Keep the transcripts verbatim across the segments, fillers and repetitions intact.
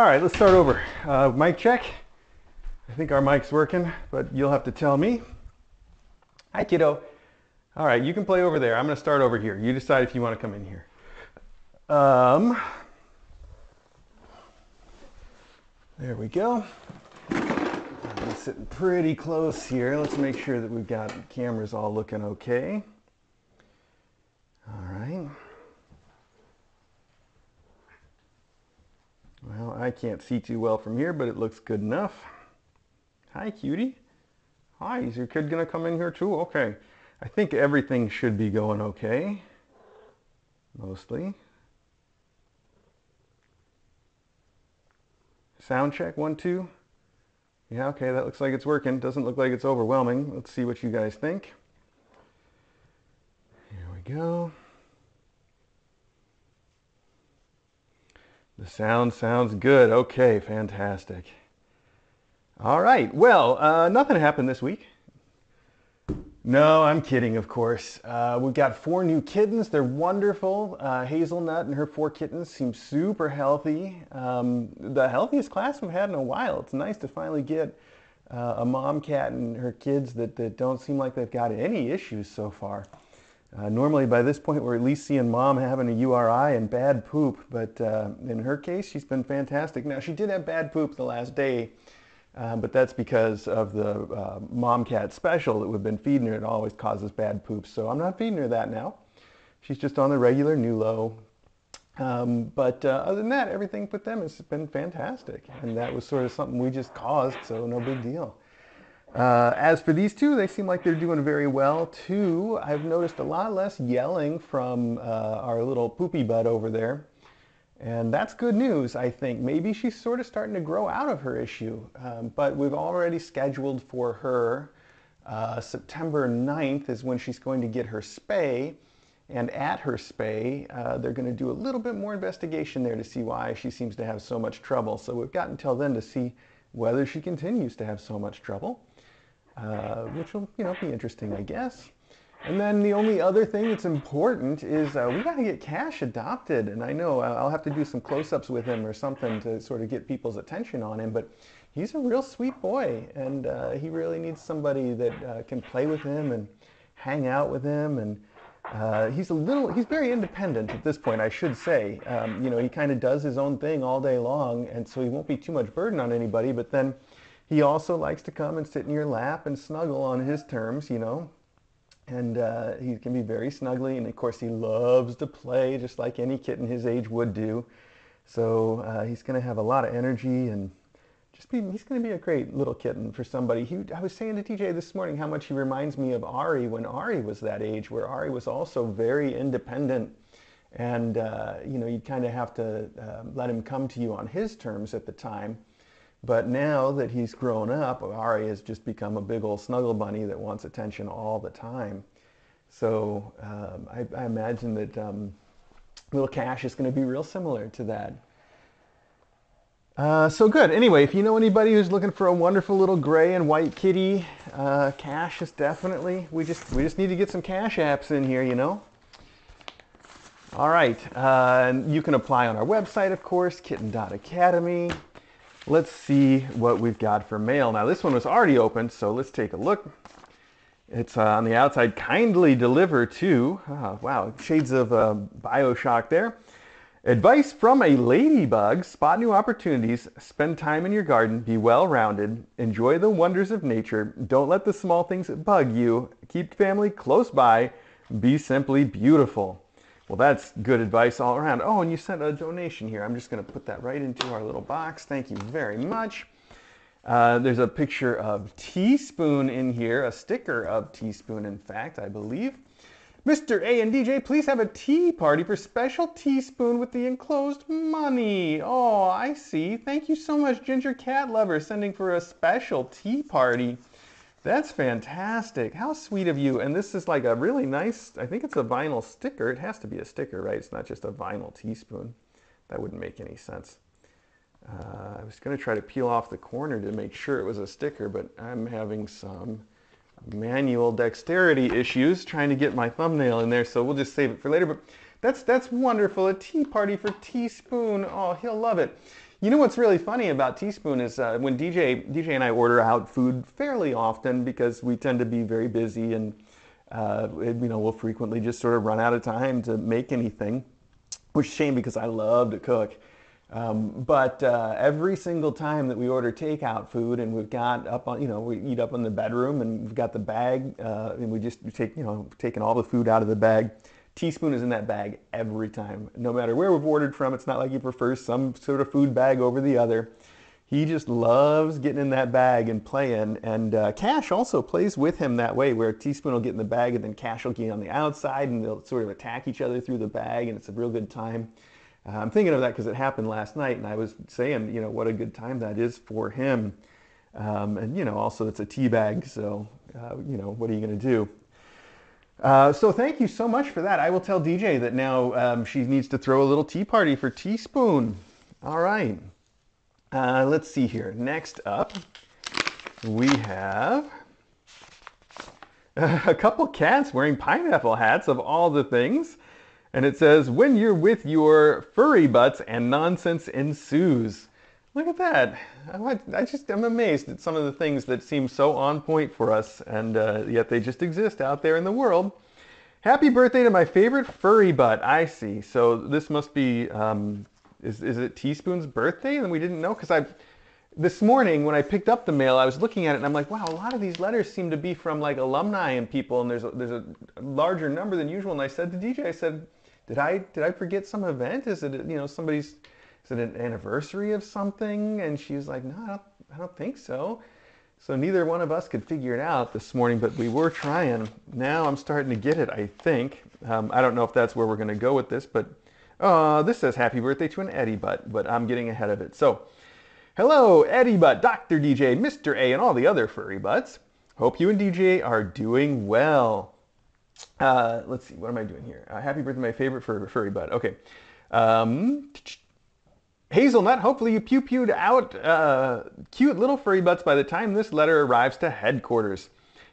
All right, let's start over. Uh, mic check. I think our mic's working, but you'll have to tell me. Hi, kiddo. All right, you can play over there. I'm going to start over here. You decide if you want to come in here. Um, there we go. I'm gonna sit pretty close here. Let's make sure that we've got cameras all looking okay. All right. Well, I can't see too well from here, but it looks good enough. Hi, cutie. Hi, is your kid gonna come in here too? Okay. I think everything should be going okay. Mostly. Sound check, one, two. Yeah, okay, that looks like it's working. Doesn't look like it's overwhelming. Let's see what you guys think. Here we go. The sound sounds good. Okay, fantastic. All right, well, uh, nothing happened this week. No, I'm kidding, of course. Uh, we've got four new kittens. They're wonderful. Uh, Hazelnut and her four kittens seem super healthy. Um, the healthiest class we've had in a while. It's nice to finally get uh, a mom cat and her kids that, that don't seem like they've got any issues so far. Uh, normally by this point we're at least seeing mom having a U R I and bad poop, but uh, in her case she's been fantastic. Now she did have bad poop the last day. Uh, but that's because of the uh, mom cat special that we've been feeding her. It always causes bad poop, so I'm not feeding her that now. She's just on the regular Nulo. Um, but uh, other than that, everything with them has been fantastic. And that was sort of something we just caused, so no big deal. Uh, as for these two, they seem like they're doing very well, too. I've noticed a lot less yelling from uh, our little poopy bud over there. And that's good news, I think. Maybe she's sort of starting to grow out of her issue, um, but we've already scheduled for her. Uh, September ninth is when she's going to get her spay, and at her spay, uh, they're gonna do a little bit more investigation there to see why she seems to have so much trouble. So we've got until then to see whether she continues to have so much trouble, uh, which will, you know, be interesting, I guess. And then the only other thing that's important is uh, we got to get Cash adopted. And I know I'll have to do some close-ups with him or something to sort of get people's attention on him. But he's a real sweet boy, and uh, he really needs somebody that uh, can play with him and hang out with him. And uh, he's a little—he's very independent at this point, I should say. Um, you know, he kind of does his own thing all day long, and so he won't be too much burden on anybody. But then he also likes to come and sit in your lap and snuggle on his terms, you know. And uh, he can be very snuggly, and of course he loves to play just like any kitten his age would do. So uh, he's going to have a lot of energy, and just be, he's going to be a great little kitten for somebody. He, I was saying to T J this morning how much he reminds me of Ari when Ari was that age, where Ari was also very independent. And uh, you know, you'd kind of have to uh, let him come to you on his terms at the time. But now that he's grown up, Ari has just become a big old snuggle bunny that wants attention all the time. So um, I, I imagine that um, little Cash is going to be real similar to that. Uh, so good. Anyway, if you know anybody who's looking for a wonderful little gray and white kitty, uh, Cash is definitely. We just we just need to get some Cash apps in here, you know. All right, uh, and you can apply on our website, of course, kitten dot academy. Let's see what we've got for mail. Now this one was already open, so let's take a look. It's uh, on the outside, kindly deliver to, oh, wow, shades of uh, Bioshock there. Advice from a ladybug, spot new opportunities, spend time in your garden, be well-rounded, enjoy the wonders of nature, don't let the small things bug you, keep family close by, be simply beautiful. Well, that's good advice all around. Oh, and you sent a donation here. I'm just going to put that right into our little box. Thank you very much. Uh, there's a picture of Teaspoon in here, a sticker of Teaspoon, in fact, I believe. Mister A and D J, please have a tea party for special Teaspoon with the enclosed money. Oh, I see. Thank you so much, Ginger Cat Lover, sending for a special tea party. That's fantastic. How sweet of you. And this is like a really nice, I think it's a vinyl sticker. It has to be a sticker, right? It's not just a vinyl teaspoon. That wouldn't make any sense. Uh, I was going to try to peel off the corner to make sure it was a sticker, but I'm having some manual dexterity issues trying to get my thumbnail in there. So we'll just save it for later. But that's, that's wonderful. A tea party for Teaspoon. Oh, he'll love it. You know what's really funny about Teaspoon is uh, when D J D J and I order out food fairly often because we tend to be very busy and uh, it, you know we'll frequently just sort of run out of time to make anything, which is a shame because I love to cook. Um, but uh, every single time that we order takeout food and we've got up on, you know, we eat up in the bedroom and we've got the bag uh, and we just take, you know, taking all the food out of the bag. Teaspoon is in that bag every time. No matter where we've ordered from, it's not like he prefers some sort of food bag over the other. He just loves getting in that bag and playing. And uh, Cash also plays with him that way, where Teaspoon will get in the bag and then Cash will get on the outside and they'll sort of attack each other through the bag, and it's a real good time. Uh, I'm thinking of that because it happened last night and I was saying, you know, what a good time that is for him. Um, and, you know, also it's a tea bag, so, uh, you know, what are you going to do? Uh, so thank you so much for that. I will tell D J that now um, she needs to throw a little tea party for Teaspoon. All right. Uh, let's see here. Next up, we have a couple cats wearing pineapple hats of all the things. And it says, when you're with your furry butts and nonsense ensues. Look at that. I just, I'm amazed at some of the things that seem so on point for us, and uh, yet they just exist out there in the world. Happy birthday to my favorite furry butt. I see. So this must be, um, is, is it Teaspoon's birthday? And we didn't know, because I, this morning when I picked up the mail, I was looking at it and I'm like, wow, a lot of these letters seem to be from like alumni and people, and there's a, there's a larger number than usual. And I said to D J, I said, Did I, did I forget some event? Is it, you know, somebody's, is it an anniversary of something? And she's like, no, I don't, I don't think so. So neither one of us could figure it out this morning, but we were trying. Now I'm starting to get it, I think. Um, I don't know if that's where we're going to go with this, but uh, this says happy birthday to an Eddie Butt, but I'm getting ahead of it. So hello, Eddie Butt, Doctor D J, Mister A, and all the other furry butts. Hope you and D J are doing well. Uh, let's see, what am I doing here? Uh, happy birthday, my favorite fur, furry bud. Okay. Um, Hazelnut, hopefully you pew-pewed out uh, cute little furry butts by the time this letter arrives to headquarters.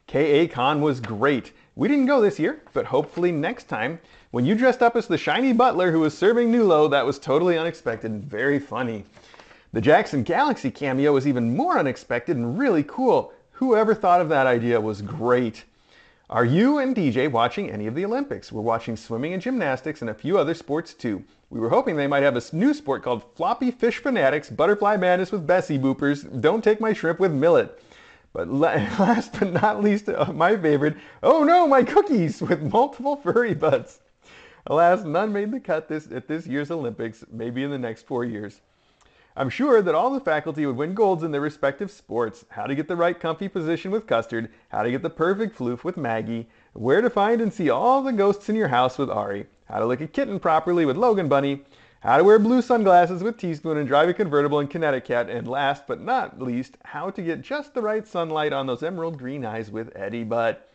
K A. Con was great. We didn't go this year, but hopefully next time. When you dressed up as the shiny butler who was serving Nulo, that was totally unexpected and very funny. The Jackson Galaxy cameo was even more unexpected and really cool. Whoever thought of that idea was great. Are you and D J watching any of the Olympics? We're watching swimming and gymnastics and a few other sports too. We were hoping they might have a new sport called Floppy Fish Fanatics, Butterfly Madness with Bessie Boopers, Don't Take My Shrimp with Millet. But last but not least, uh, my favorite, oh no, my cookies with multiple furry butts. Alas, none made the cut this, at this year's Olympics, maybe in the next four years. I'm sure that all the faculty would win golds in their respective sports. How to get the right comfy position with Custard. How to get the perfect floof with Maggie. Where to find and see all the ghosts in your house with Ari. How to lick a kitten properly with Logan Bunny. How to wear blue sunglasses with Teaspoon and drive a convertible in Connecticut. And last but not least, how to get just the right sunlight on those emerald green eyes with Eddie Butt.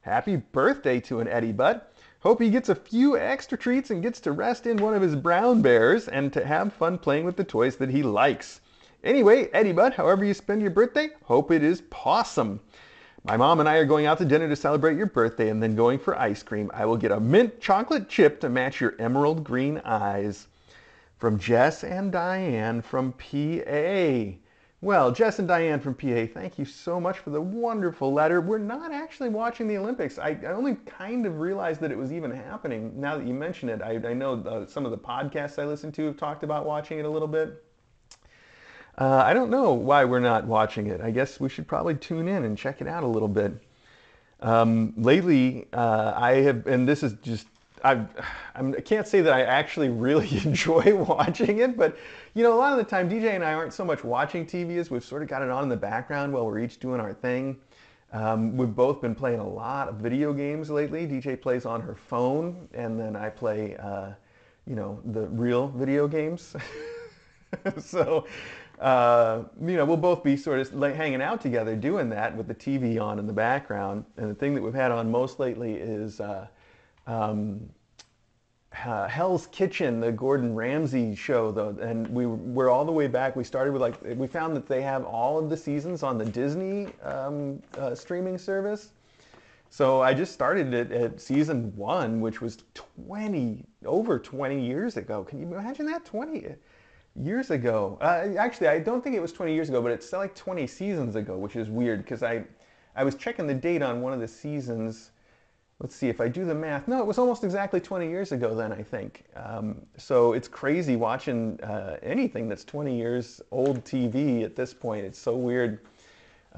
Happy birthday to an Eddie Butt. Hope he gets a few extra treats and gets to rest in one of his brown bears and to have fun playing with the toys that he likes. Anyway, Eddie Bud, however you spend your birthday, hope it is pawsome. My mom and I are going out to dinner to celebrate your birthday and then going for ice cream. I will get a mint chocolate chip to match your emerald green eyes. From Jess and Diane from P A. Well, Jess and Diane from P A, thank you so much for the wonderful letter. We're not actually watching the Olympics. I, I only kind of realized that it was even happening now that you mention it. I, I know uh, some of the podcasts I listen to have talked about watching it a little bit. Uh, I don't know why we're not watching it. I guess we should probably tune in and check it out a little bit. Um, lately, uh, I have, and this is just, I've, I can't say that I actually really enjoy watching it, but you know, a lot of the time D J and I aren't so much watching T V as we've sort of got it on in the background while we're each doing our thing. Um, we've both been playing a lot of video games lately. D J plays on her phone, and then I play, uh, you know, the real video games. So, uh, you know, we'll both be sort of hanging out together doing that with the T V on in the background. And the thing that we've had on most lately is Uh, Um, uh, Hell's Kitchen, the Gordon Ramsay show, though, and we were all the way back. We started with like we found that they have all of the seasons on the Disney um, uh, streaming service. So I just started it at season one, which was twenty over twenty years ago. Can you imagine that? twenty years ago. Uh, actually, I don't think it was twenty years ago, but it's like twenty seasons ago, which is weird because I, I was checking the date on one of the seasons. Let's see if I do the math. No, it was almost exactly twenty years ago then, I think. Um, so it's crazy watching uh, anything that's twenty years old T V at this point. It's so weird.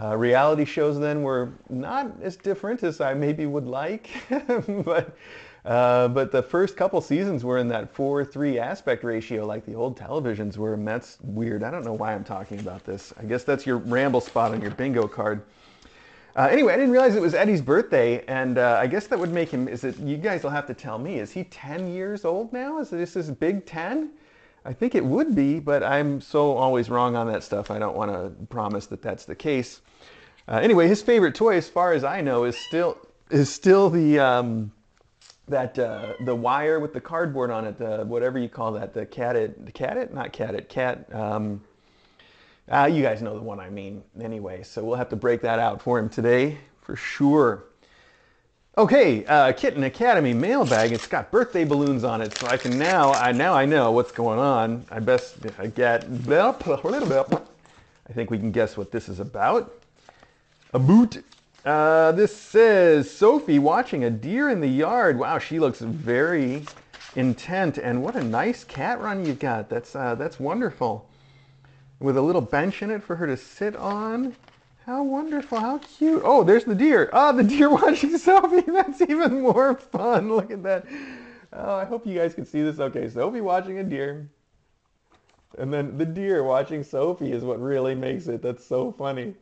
Uh, reality shows then were not as different as I maybe would like, but uh, but the first couple seasons were in that four three aspect ratio like the old televisions were, and that's weird. I don't know why I'm talking about this. I guess that's your ramble spot on your bingo card. Uh, anyway, I didn't realize it was Eddie's birthday, and uh, I guess that would make him, is it, you guys will have to tell me, is he ten years old now? Is this his big ten? I think it would be, but I'm so always wrong on that stuff. I don't want to promise that that's the case. Uh, anyway, his favorite toy, as far as I know, is still is still the um, that uh, the wire with the cardboard on it, the whatever you call that, the cat it, the cat it, not cat it, cat. Um, Uh, you guys know the one I mean anyway, so we'll have to break that out for him today for sure. Okay, uh, Kitten Academy mailbag. It's got birthday balloons on it, so I can now, I, now I know what's going on. I best I get, I think we can guess what this is about. A boot. Uh, this says, Sophie watching a deer in the yard. Wow, she looks very intent, and what a nice cat run you've got. That's, uh, that's wonderful. With a little bench in it for her to sit on. How wonderful, how cute. Oh, there's the deer. Ah, the deer watching Sophie. That's even more fun. Look at that. Oh, I hope you guys can see this. Okay, Sophie watching a deer. And then the deer watching Sophie is what really makes it. That's so funny.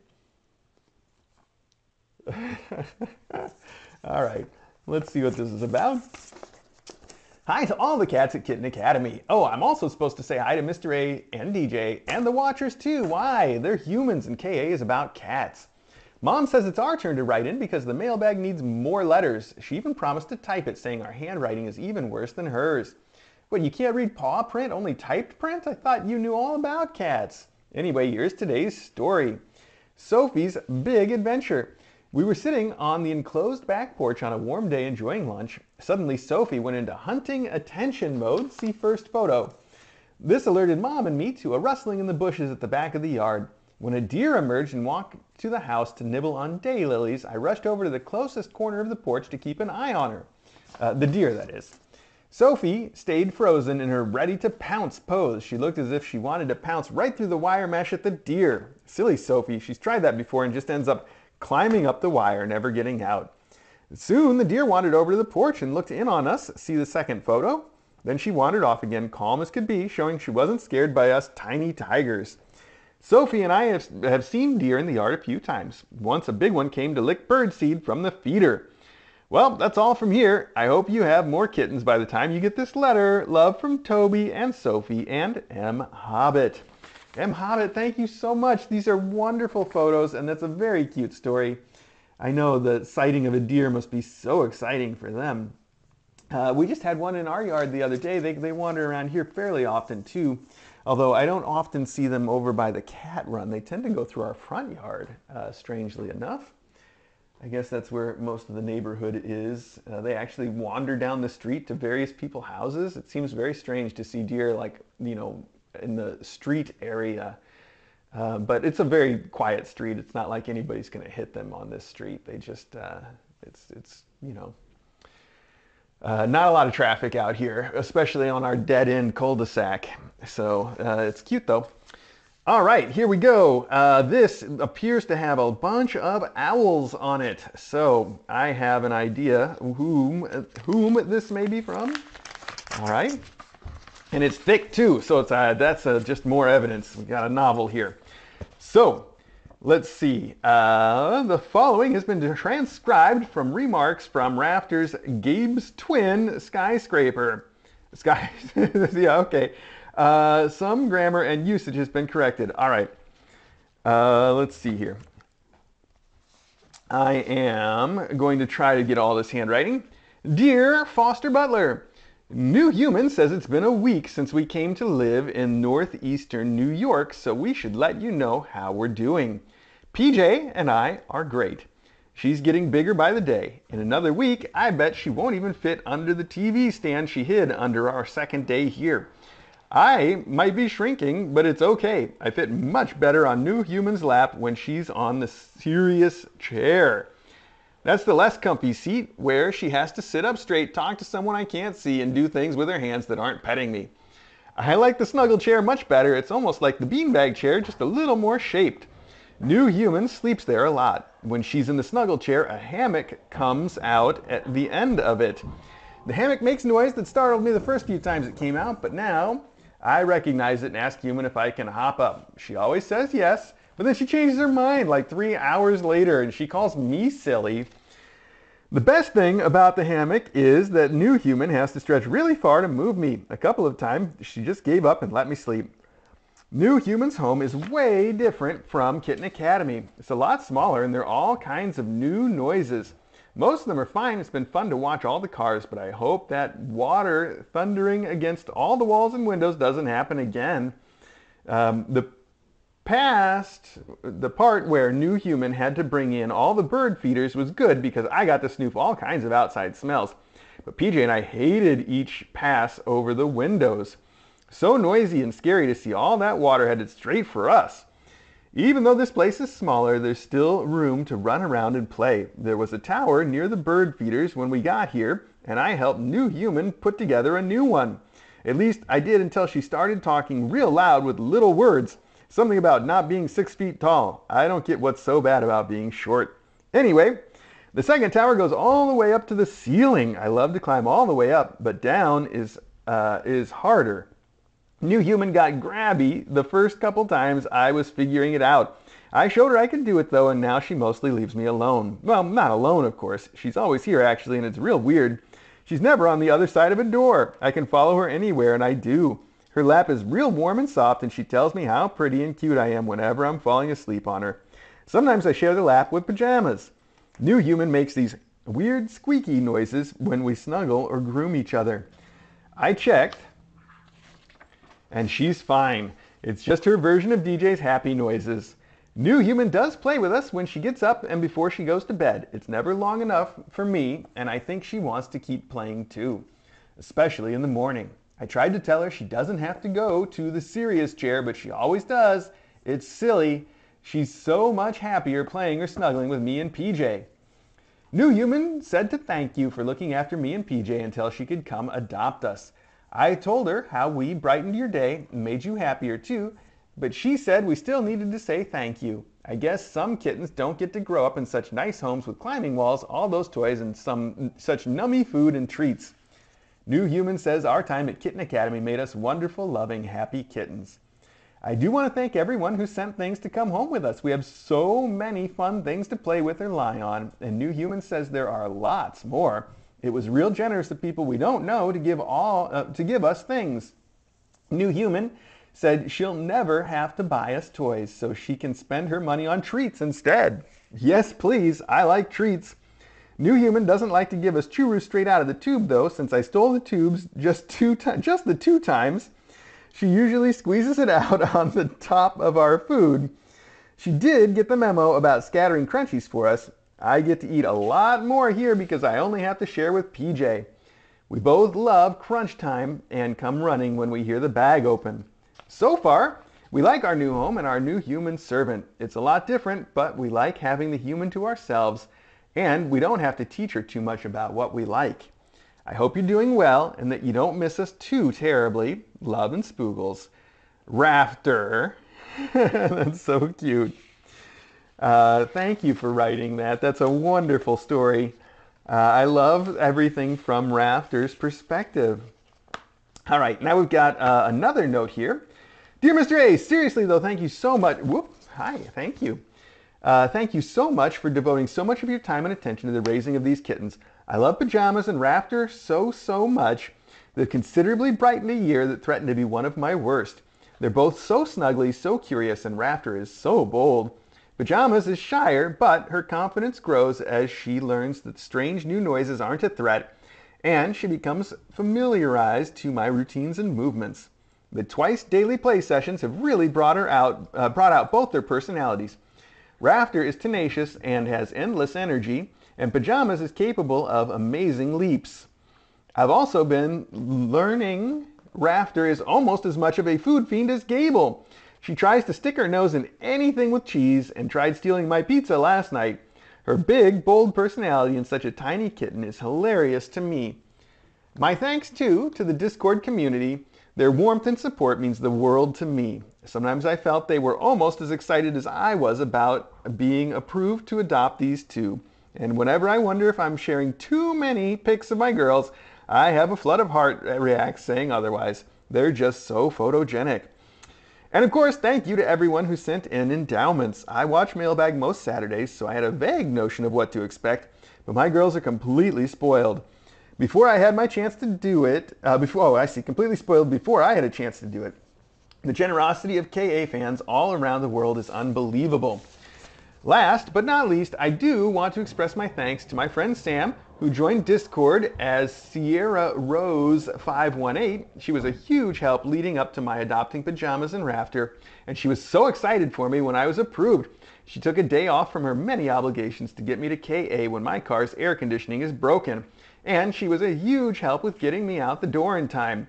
All right, let's see what this is about. Hi to all the cats at Kitten Academy. Oh, I'm also supposed to say hi to Mister A and D J and the Watchers too. Why? They're humans and K A is about cats. Mom says it's our turn to write in because the mailbag needs more letters. She even promised to type it, saying our handwriting is even worse than hers. What, you can't read paw print, only typed print? I thought you knew all about cats. Anyway, here's today's story. Sophie's Big Adventure. We were sitting on the enclosed back porch on a warm day enjoying lunch. Suddenly, Sophie went into hunting attention mode. See first photo. This alerted Mom and me to a rustling in the bushes at the back of the yard. When a deer emerged and walked to the house to nibble on daylilies, I rushed over to the closest corner of the porch to keep an eye on her. Uh, the deer, that is. Sophie stayed frozen in her ready-to-pounce pose. She looked as if she wanted to pounce right through the wire mesh at the deer. Silly Sophie. She's tried that before and just ends up climbing up the wire, never getting out. Soon the deer wandered over to the porch and looked in on us. See the second photo? Then she wandered off again, calm as could be, showing she wasn't scared by us tiny tigers. Sophie and I have, have seen deer in the yard a few times. Once a big one came to lick birdseed from the feeder. Well, that's all from here. I hope you have more kittens by the time you get this letter. Love from Toby and Sophie and M. Hobbit. M. Hobbit, thank you so much. These are wonderful photos, and that's a very cute story. I know the sighting of a deer must be so exciting for them. Uh, we just had one in our yard the other day. They, they wander around here fairly often, too, although I don't often see them over by the cat run. They tend to go through our front yard, uh, strangely enough. I guess that's where most of the neighborhood is. Uh, they actually wander down the street to various people's houses. It seems very strange to see deer, like, you know, in the street area, uh, but it's a very quiet street. It's not like anybody's going to hit them on this street. They just, uh, it's, it's you know, uh, not a lot of traffic out here, especially on our dead-end cul-de-sac. So uh, it's cute, though. All right, here we go. Uh, this appears to have a bunch of owls on it. So I have an idea whom, whom this may be from. All right. And it's thick too, so it's, uh, that's uh, just more evidence. We got a novel here. So, let's see. Uh, the following has been transcribed from remarks from Rafter's Gabe's Twin Skyscraper. Sky, yeah, okay. Uh, some grammar and usage has been corrected. All right. Uh, let's see here. I am going to try to get all this handwriting. Dear Foster Butler, New Human says it's been a week since we came to live in northeastern New York, so we should let you know how we're doing. P J and I are great. She's getting bigger by the day. In another week, I bet she won't even fit under the T V stand she hid under our second day here. I might be shrinking, but it's okay. I fit much better on new human's lap when she's on the serious chair. That's the less comfy seat where she has to sit up straight, talk to someone I can't see, and do things with her hands that aren't petting me. I like the snuggle chair much better. It's almost like the beanbag chair, just a little more shaped. New human sleeps there a lot. When she's in the snuggle chair, a hammock comes out at the end of it. The hammock makes noise that startled me the first few times it came out, but now I recognize it and ask human if I can hop up. She always says yes, but then she changes her mind like three hours later and she calls me silly. The best thing about the hammock is that new human has to stretch really far to move me. A couple of times she just gave up and let me sleep. New human's home is way different from Kitten Academy. It's a lot smaller and there are all kinds of new noises. Most of them are fine. It's been fun to watch all the cars, but I hope that water thundering against all the walls and windows doesn't happen again. Um, the past, the part where new human had to bring in all the bird feeders was good because I got to snoop all kinds of outside smells. But P J and I hated each pass over the windows. So noisy and scary to see all that water headed straight for us. Even though this place is smaller, there's still room to run around and play. There was a tower near the bird feeders when we got here, and I helped new human put together a new one. At least I did until she started talking real loud with little words. Something about not being six feet tall. I don't get what's so bad about being short. Anyway, the second tower goes all the way up to the ceiling. I love to climb all the way up, but down is, uh, is harder. New human got grabby the first couple times I was figuring it out. I showed her I could do it though, and now she mostly leaves me alone. Well, not alone, of course. She's always here actually, and it's real weird. She's never on the other side of a door. I can follow her anywhere, and I do. Her lap is real warm and soft, and she tells me how pretty and cute I am whenever I'm falling asleep on her. Sometimes I share the lap with pajamas. New human makes these weird squeaky noises when we snuggle or groom each other. I checked, and she's fine. It's just her version of D J's happy noises. New human does play with us when she gets up and before she goes to bed. It's never long enough for me, and I think she wants to keep playing too, especially in the morning. I tried to tell her she doesn't have to go to the serious chair, but she always does. It's silly. She's so much happier playing or snuggling with me and P J. New human said to thank you for looking after me and P J until she could come adopt us. I told her how we brightened your day and made you happier too, but she said we still needed to say thank you. I guess some kittens don't get to grow up in such nice homes with climbing walls, all those toys, and some such nummy food and treats. New human says our time at Kitten Academy made us wonderful, loving, happy kittens. I do want to thank everyone who sent things to come home with us. We have so many fun things to play with or lie on, and new human says there are lots more. It was real generous of people we don't know to give all uh, to give us things. New human said she'll never have to buy us toys, so she can spend her money on treats instead. Yes, please. I like treats. New human doesn't like to give us churros straight out of the tube though, since I stole the tubes just two just the two times. She usually squeezes it out on the top of our food. She did get the memo about scattering crunchies for us. I get to eat a lot more here because I only have to share with P J. We both love crunch time and come running when we hear the bag open. So far, we like our new home and our new human servant. It's a lot different, but we like having the human to ourselves, and we don't have to teach her too much about what we like. I hope you're doing well and that you don't miss us too terribly. Love and Spoogles. Rafter. That's so cute. Uh, thank you for writing that. That's a wonderful story. Uh, I love everything from Rafter's perspective. All right, now we've got uh, another note here. Dear Mister A, seriously though, thank you so much. Whoops, hi, thank you. Uh, thank you so much for devoting so much of your time and attention to the raising of these kittens. I love pajamas and Rafter so, so much. They've considerably brightened a year that threatened to be one of my worst. They're both so snuggly, so curious, and Rafter is so bold. Pajamas is shyer, but her confidence grows as she learns that strange new noises aren't a threat, and she becomes familiarized to my routines and movements. The twice daily play sessions have really brought her out, uh, brought out both their personalities. Rafter is tenacious and has endless energy, and Pajamas is capable of amazing leaps. I've also been learning Rafter is almost as much of a food fiend as Gable. She tries to stick her nose in anything with cheese and tried stealing my pizza last night. Her big, bold personality in such a tiny kitten is hilarious to me. My thanks, too, to the Discord community. Their warmth and support means the world to me. Sometimes I felt they were almost as excited as I was about being approved to adopt these two. And whenever I wonder if I'm sharing too many pics of my girls, I have a flood of heart reacts saying otherwise. They're just so photogenic. And of course, thank you to everyone who sent in endowments. I watch Mailbag most Saturdays, so I had a vague notion of what to expect, but my girls are completely spoiled. Before I had my chance to do it, uh, before, oh, I see, completely spoiled before I had a chance to do it. The generosity of K A fans all around the world is unbelievable. Last but not least, I do want to express my thanks to my friend Sam, who joined Discord as Sierra Rose five one eight. She was a huge help leading up to my adopting Pajamas and Rafter, and she was so excited for me when I was approved. She took a day off from her many obligations to get me to K A when my car's air conditioning is broken, and she was a huge help with getting me out the door in time.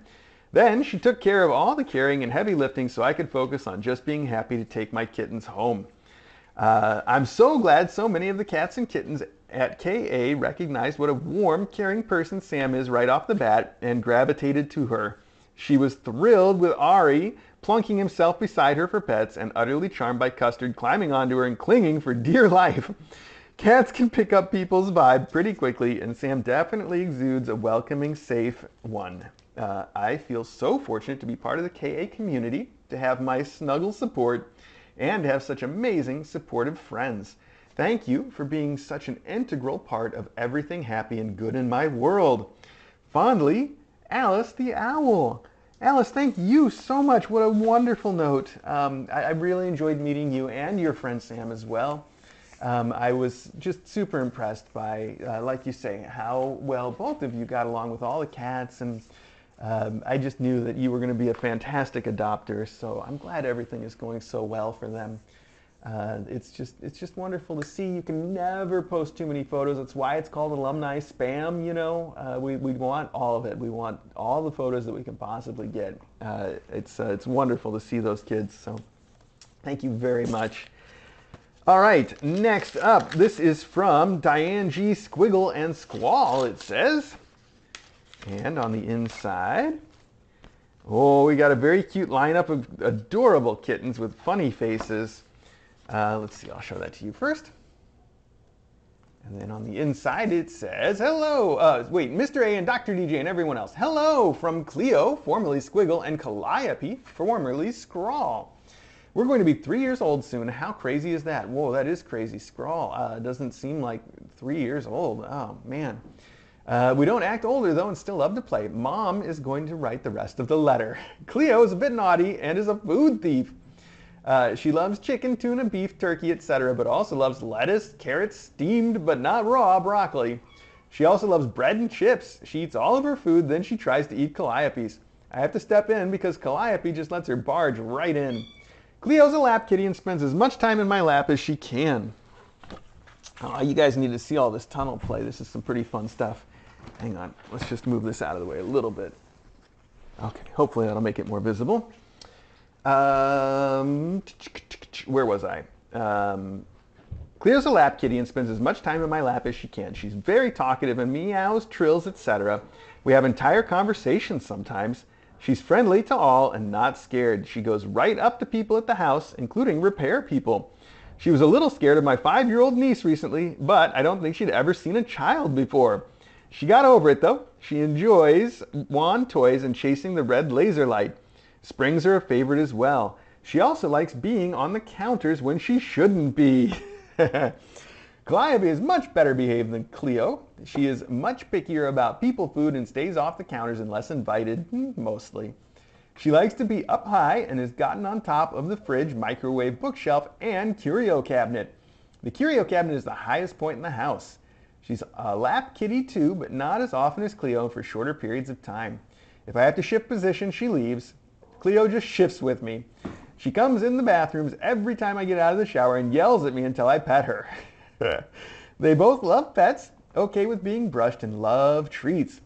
Then she took care of all the carrying and heavy lifting so I could focus on just being happy to take my kittens home. Uh, I'm so glad so many of the cats and kittens at K A recognized what a warm, caring person Sam is right off the bat and gravitated to her. She was thrilled with Ari plunking himself beside her for pets and utterly charmed by Custard climbing onto her and clinging for dear life. Cats can pick up people's vibe pretty quickly, and Sam definitely exudes a welcoming, safe one. Uh, I feel so fortunate to be part of the K A community, to have my snuggle support, and to have such amazing, supportive friends. Thank you for being such an integral part of everything happy and good in my world. Fondly, Alice the Owl. Alice, thank you so much. What a wonderful note. Um, I, I really enjoyed meeting you and your friend Sam as well. Um, I was just super impressed by, uh, like you say, how well both of you got along with all the cats. And um, I just knew that you were going to be a fantastic adopter. So I'm glad everything is going so well for them. Uh, it's just it's just wonderful to see. You can never post too many photos. That's why it's called alumni spam, you know. Uh, we, we want all of it. We want all the photos that we can possibly get. Uh, it's, uh, it's wonderful to see those kids. So thank you very much. All right, next up, this is from Diane G. Squiggle and Squall, it says. And on the inside... Oh, we got a very cute lineup of adorable kittens with funny faces. Uh, let's see, I'll show that to you first. And then on the inside it says, hello, uh, wait, Mister A and Doctor D J and everyone else. Hello from Cleo, formerly Squiggle, and Calliope, formerly Scrawl. We're going to be three years old soon. How crazy is that? Whoa, that is crazy. Scrawl uh, doesn't seem like three years old. Oh, man. Uh, we don't act older, though, and still love to play. Mom is going to write the rest of the letter. Cleo is a bit naughty and is a food thief. Uh, she loves chicken, tuna, beef, turkey, et cetera, but also loves lettuce, carrots, steamed but not raw broccoli. She also loves bread and chips. She eats all of her food, then she tries to eat Calliope's. I have to step in because Calliope just lets her barge right in. Cleo's a lap kitty and spends as much time in my lap as she can. Oh, you guys need to see all this tunnel play. This is some pretty fun stuff. Hang on, let's just move this out of the way a little bit. Okay, hopefully that'll make it more visible. Um, where was I? Um, Cleo's a lap kitty and spends as much time in my lap as she can. She's very talkative and meows, trills, et cetera. We have entire conversations sometimes. She's friendly to all and not scared. She goes right up to people at the house, including repair people. She was a little scared of my five-year-old niece recently, but I don't think she'd ever seen a child before. She got over it, though. She enjoys wand toys and chasing the red laser light. Springs are a favorite as well. She also likes being on the counters when she shouldn't be. Calliope is much better behaved than Cleo. She is much pickier about people food and stays off the counters unless invited, mostly. She likes to be up high and has gotten on top of the fridge, microwave, bookshelf, and curio cabinet. The curio cabinet is the highest point in the house. She's a lap kitty too, but not as often as Cleo for shorter periods of time. If I have to shift position, she leaves. Cleo just shifts with me. She comes in the bathrooms every time I get out of the shower and yells at me until I pet her. They both love pets, okay with being brushed, and love treats.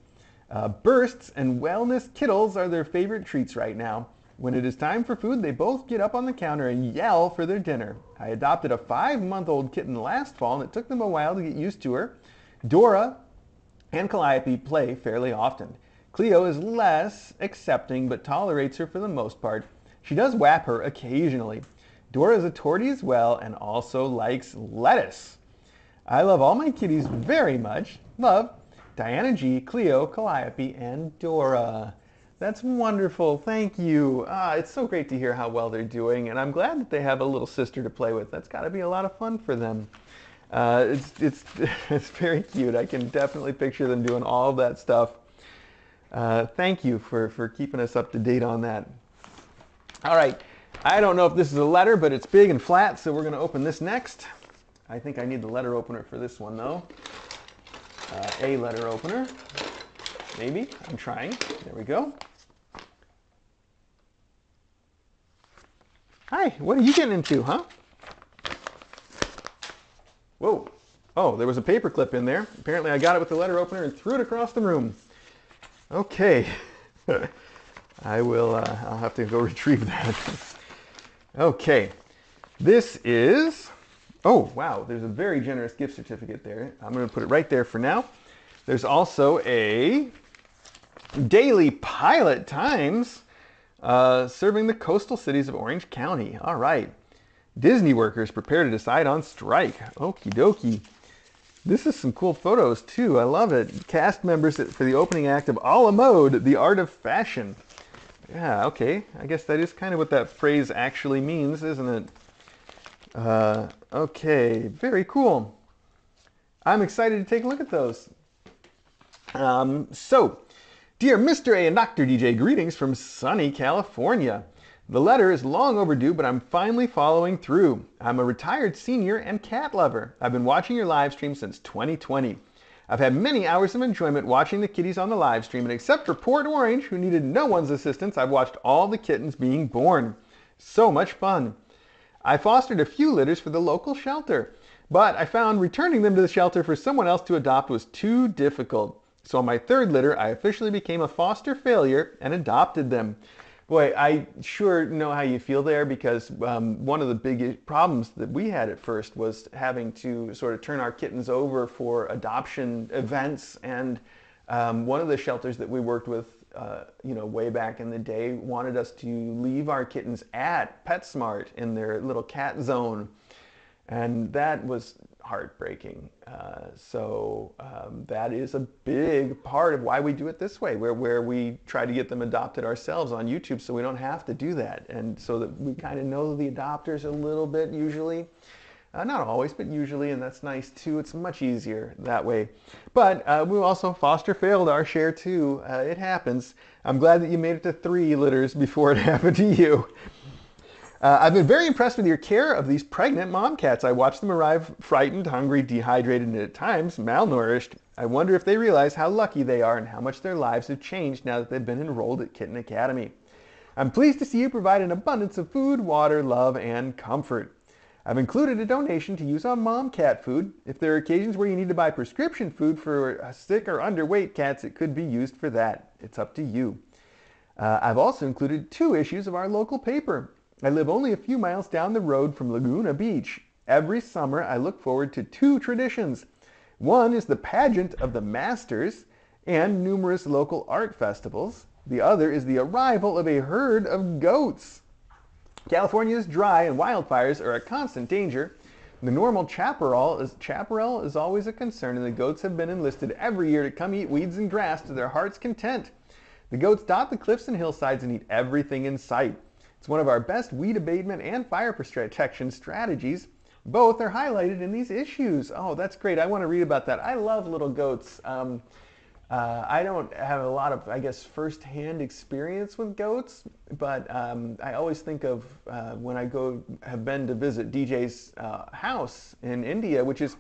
Uh, bursts and wellness kittles are their favorite treats right now. When it is time for food, they both get up on the counter and yell for their dinner. I adopted a five-month-old kitten last fall, and it took them a while to get used to her. Dora and Calliope play fairly often. Cleo is less accepting, but tolerates her for the most part. She does whap her occasionally. Dora is a tortie as well, and also likes lettuce. I love all my kitties very much. Love, Diana G, Cleo, Calliope, and Dora. That's wonderful. Thank you. Ah, it's so great to hear how well they're doing, and I'm glad that they have a little sister to play with. That's got to be a lot of fun for them. Uh, it's, it's, it's very cute. I can definitely picture them doing all that stuff. Uh, thank you for, for keeping us up to date on that. All right. I don't know if this is a letter, but it's big and flat, so we're going to open this next. I think I need the letter opener for this one, though. Uh, a letter opener. Maybe. I'm trying. There we go. Hi, what are you getting into, huh? Whoa. Oh, there was a paper clip in there. Apparently I got it with the letter opener and threw it across the room. Okay. I will, uh, I'll have to go retrieve that. Okay. This is, oh, wow, there's a very generous gift certificate there. I'm going to put it right there for now. There's also a Daily Pilot Times uh, serving the coastal cities of Orange County. All right. Disney workers prepare to decide on strike. Okie dokie. This is some cool photos, too. I love it. Cast members for the opening act of A la Mode, the Art of Fashion. Yeah, okay. I guess that is kind of what that phrase actually means, isn't it? Uh, okay, very cool. I'm excited to take a look at those. Um, so, dear Mister A and Doctor D J, greetings from sunny California. The letter is long overdue, but I'm finally following through. I'm a retired senior and cat lover. I've been watching your live stream since twenty twenty. I've had many hours of enjoyment watching the kitties on the live stream, and except for Port Orange, who needed no one's assistance, I've watched all the kittens being born. So much fun. I fostered a few litters for the local shelter, but I found returning them to the shelter for someone else to adopt was too difficult. So on my third litter, I officially became a foster failure and adopted them. Boy, I sure know how you feel there, because um, one of the big problems that we had at first was having to sort of turn our kittens over for adoption events. And um, one of the shelters that we worked with, uh, you know, way back in the day wanted us to leave our kittens at PetSmart in their little cat zone. And that was heartbreaking. Uh, so um, that is a big part of why we do it this way, where, where we try to get them adopted ourselves on YouTube so we don't have to do that. And so that we kind of know the adopters a little bit usually. Uh, not always, but usually, and that's nice too. It's much easier that way. But uh, we also foster failed our share too. Uh, it happens. I'm glad that you made it to three litters before it happened to you. Uh, I've been very impressed with your care of these pregnant mom cats. I watch them arrive frightened, hungry, dehydrated, and at times malnourished. I wonder if they realize how lucky they are and how much their lives have changed now that they've been enrolled at Kitten Academy. I'm pleased to see you provide an abundance of food, water, love, and comfort. I've included a donation to use on mom cat food. If there are occasions where you need to buy prescription food for sick or underweight cats, it could be used for that. It's up to you. Uh, I've also included two issues of our local paper. I live only a few miles down the road from Laguna Beach. Every summer, I look forward to two traditions. One is the pageant of the Masters and numerous local art festivals. The other is the arrival of a herd of goats. California is dry and wildfires are a constant danger. The normal chaparral is, chaparral is always a concern, and the goats have been enlisted every year to come eat weeds and grass to their heart's content. The goats dot the cliffs and hillsides and eat everything in sight. It's one of our best weed abatement and fire protection strategies. Both are highlighted in these issues. Oh, that's great. I want to read about that. I love little goats. Um, uh, I don't have a lot of, I guess, firsthand experience with goats, but um, I always think of uh, when I go, have been to visit D J's uh, house in India, which is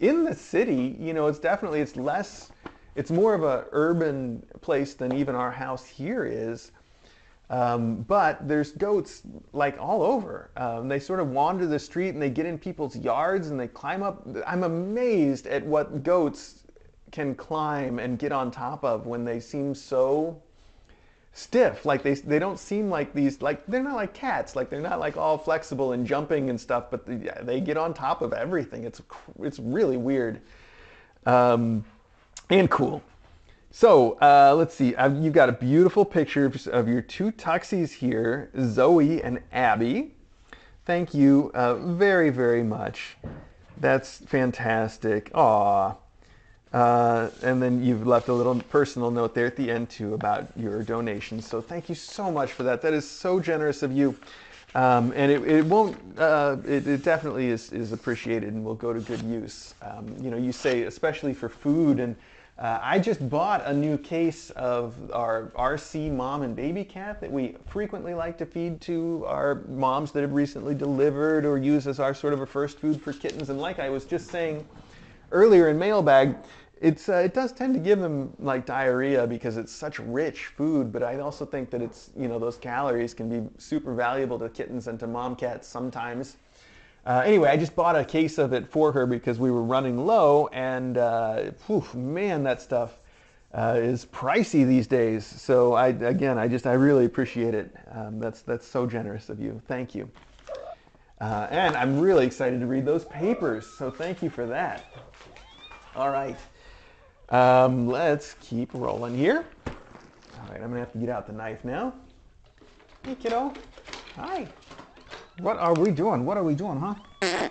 in the city. You know, it's definitely, it's less, it's more of an urban place than even our house here is. Um, but there's goats like all over. Um, they sort of wander the street and they get in people's yards and they climb up. I'm amazed at what goats can climb and get on top of when they seem so stiff. Like they they don't seem like these, like they're not like cats, like they're not like all flexible and jumping and stuff, but they, they get on top of everything. It's it's really weird um, and cool. So uh, let's see, I've, you've got a beautiful picture of your two tuxies here, Zoe and Abby. Thank you uh, very, very much. That's fantastic. Aw. Uh, and then you've left a little personal note there at the end too about your donations. So thank you so much for that. That is so generous of you. Um, and it, it won't, uh, it, it definitely is, is appreciated and will go to good use. Um, you know, you say, especially for food and Uh, I just bought a new case of our R C mom and baby cat that we frequently like to feed to our moms that have recently delivered or use as our sort of a first food for kittens. And like I was just saying earlier in mailbag, it's, uh, it does tend to give them like diarrhea because it's such rich food. But I also think that it's, you know, those calories can be super valuable to kittens and to mom cats sometimes. Uh, anyway, I just bought a case of it for her because we were running low, and uh, whew, man, that stuff uh, is pricey these days. So I, again, I just I really appreciate it. Um, that's that's so generous of you. Thank you. Uh, and I'm really excited to read those papers. So thank you for that. All right, um, let's keep rolling here. All right, I'm gonna have to get out the knife now. Hey, kiddo. Hi. What are we doing? What are we doing, huh? Okay.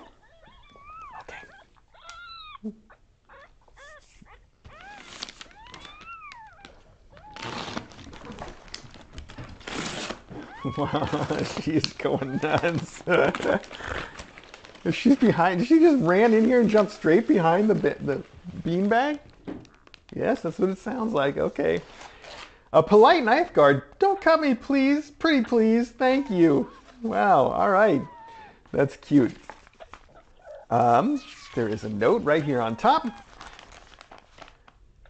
Wow, she's going nuts. She's behind. She just ran in here and jumped straight behind the be the beanbag? Yes, that's what it sounds like. Okay. A polite knife guard. Don't cut me, please. Pretty please. Thank you. Wow, all right. That's cute. Um, there is a note right here on top.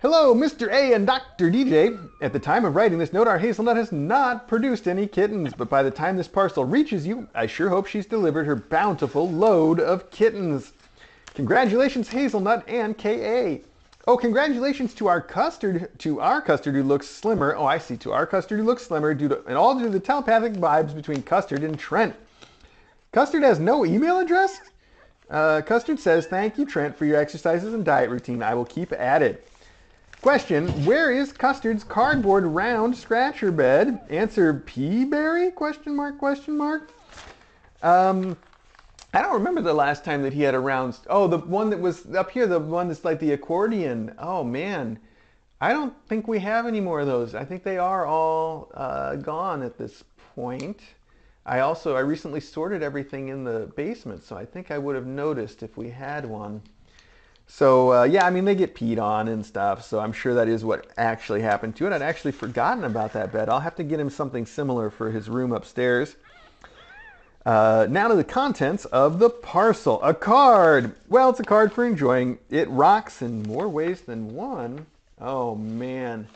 Hello, Mister A and Doctor D J. At the time of writing this note, our Hazelnut has not produced any kittens, but by the time this parcel reaches you, I sure hope she's delivered her bountiful load of kittens. Congratulations, Hazelnut and K A. Oh, congratulations to our custard, to our custard who looks slimmer. Oh, I see. To our custard who looks slimmer, due to, and all due to the telepathic vibes between Custard and Trent. Custard has no email address? Uh, Custard says, thank you, Trent, for your exercises and diet routine. I will keep at it. Question, where is Custard's cardboard round scratcher bed? Answer, Peaberry? Question mark, question mark. Um... I don't remember the last time that he had a round... Oh, the one that was up here, the one that's like the accordion. Oh, man. I don't think we have any more of those. I think they are all uh, gone at this point. I also, I recently sorted everything in the basement, so I think I would have noticed if we had one. So, uh, yeah, I mean, they get peed on and stuff, so I'm sure that is what actually happened to it. I'd actually forgotten about that bed. I'll have to get him something similar for his room upstairs. Uh, now to the contents of the parcel. A card. Well, it's a card for enjoying. It rocks in more ways than one. Oh, man.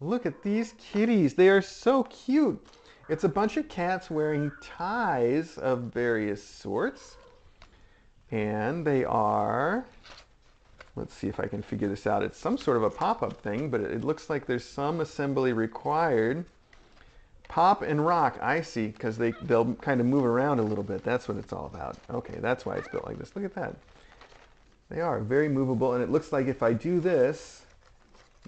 Look at these kitties. They are so cute. It's a bunch of cats wearing ties of various sorts. And they are... Let's see if I can figure this out. It's some sort of a pop-up thing, but it looks like there's some assembly required. Pop and rock, I see, because they, they'll kind of move around a little bit. That's what it's all about. Okay, that's why it's built like this. Look at that. They are very movable, and it looks like if I do this,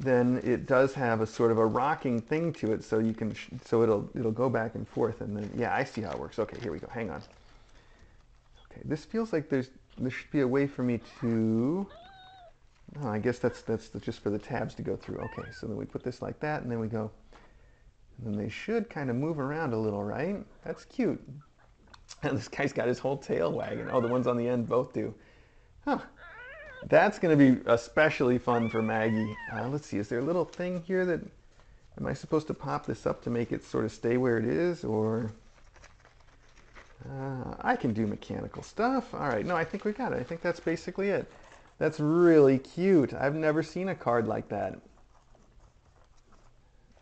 then it does have a sort of a rocking thing to it, so you can, sh so it'll, it'll go back and forth, and then, yeah, I see how it works. Okay, here we go. Hang on. Okay, this feels like there's, there should be a way for me to, oh, I guess that's, that's the, just for the tabs to go through. Okay, so then we put this like that, and then we go, and they should kind of move around a little, right? That's cute. And this guy's got his whole tail wagging. Oh, the ones on the end both do. Huh. That's going to be especially fun for Maggie. Uh, let's see, is there a little thing here that... Am I supposed to pop this up to make it sort of stay where it is, or... Uh, I can do mechanical stuff. All right, no, I think we got it. I think that's basically it. That's really cute. I've never seen a card like that.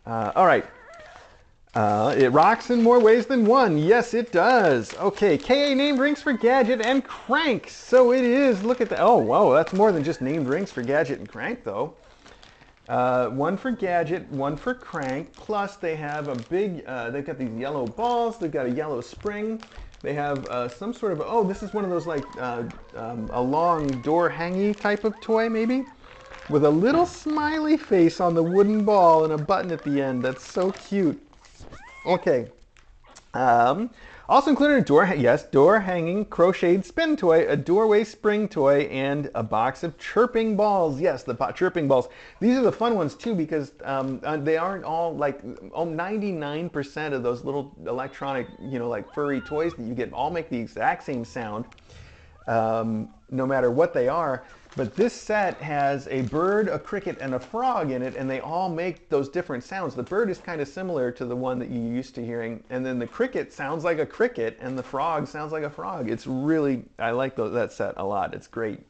Uh, all right. Uh, it rocks in more ways than one. Yes, it does. Okay, K A named rings for Gadget and Crank. So it is. Look at that. Oh, whoa, that's more than just named rings for Gadget and Crank, though. Uh, one for Gadget, one for Crank, plus they have a big, uh, they've got these yellow balls, they've got a yellow spring, they have uh, some sort of, oh, this is one of those like uh, um, a long door hangy type of toy maybe, with a little smiley face on the wooden ball and a button at the end. That's so cute. Okay. Um, also included a door, yes, door hanging crocheted spin toy, a doorway spring toy, and a box of chirping balls. Yes, the chirping balls. These are the fun ones too, because um, they aren't all like, oh, ninety-nine percent of those little electronic, you know, like furry toys that you get all make the exact same sound, um, no matter what they are. But this set has a bird, a cricket, and a frog in it, and they all make those different sounds. The bird is kind of similar to the one that you're used to hearing, and then the cricket sounds like a cricket, and the frog sounds like a frog. It's really, I like those, that set a lot. It's great.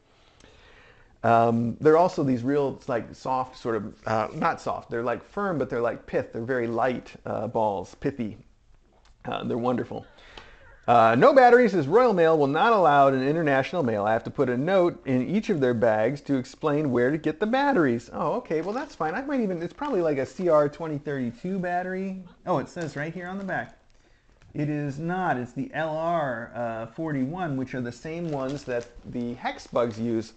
Um, they're also these real, like soft sort of, uh, not soft, they're like firm, but they're like pith. They're very light uh, balls, pithy. Uh, they're wonderful. Uh, no batteries, as Royal Mail will not allow an international mail. I have to put a note in each of their bags to explain where to get the batteries. Oh, okay, well that's fine. I might even, it's probably like a C R twenty thirty-two battery. Oh, it says right here on the back. It is not, it's the L R forty-one, uh, which are the same ones that the hex bugs use.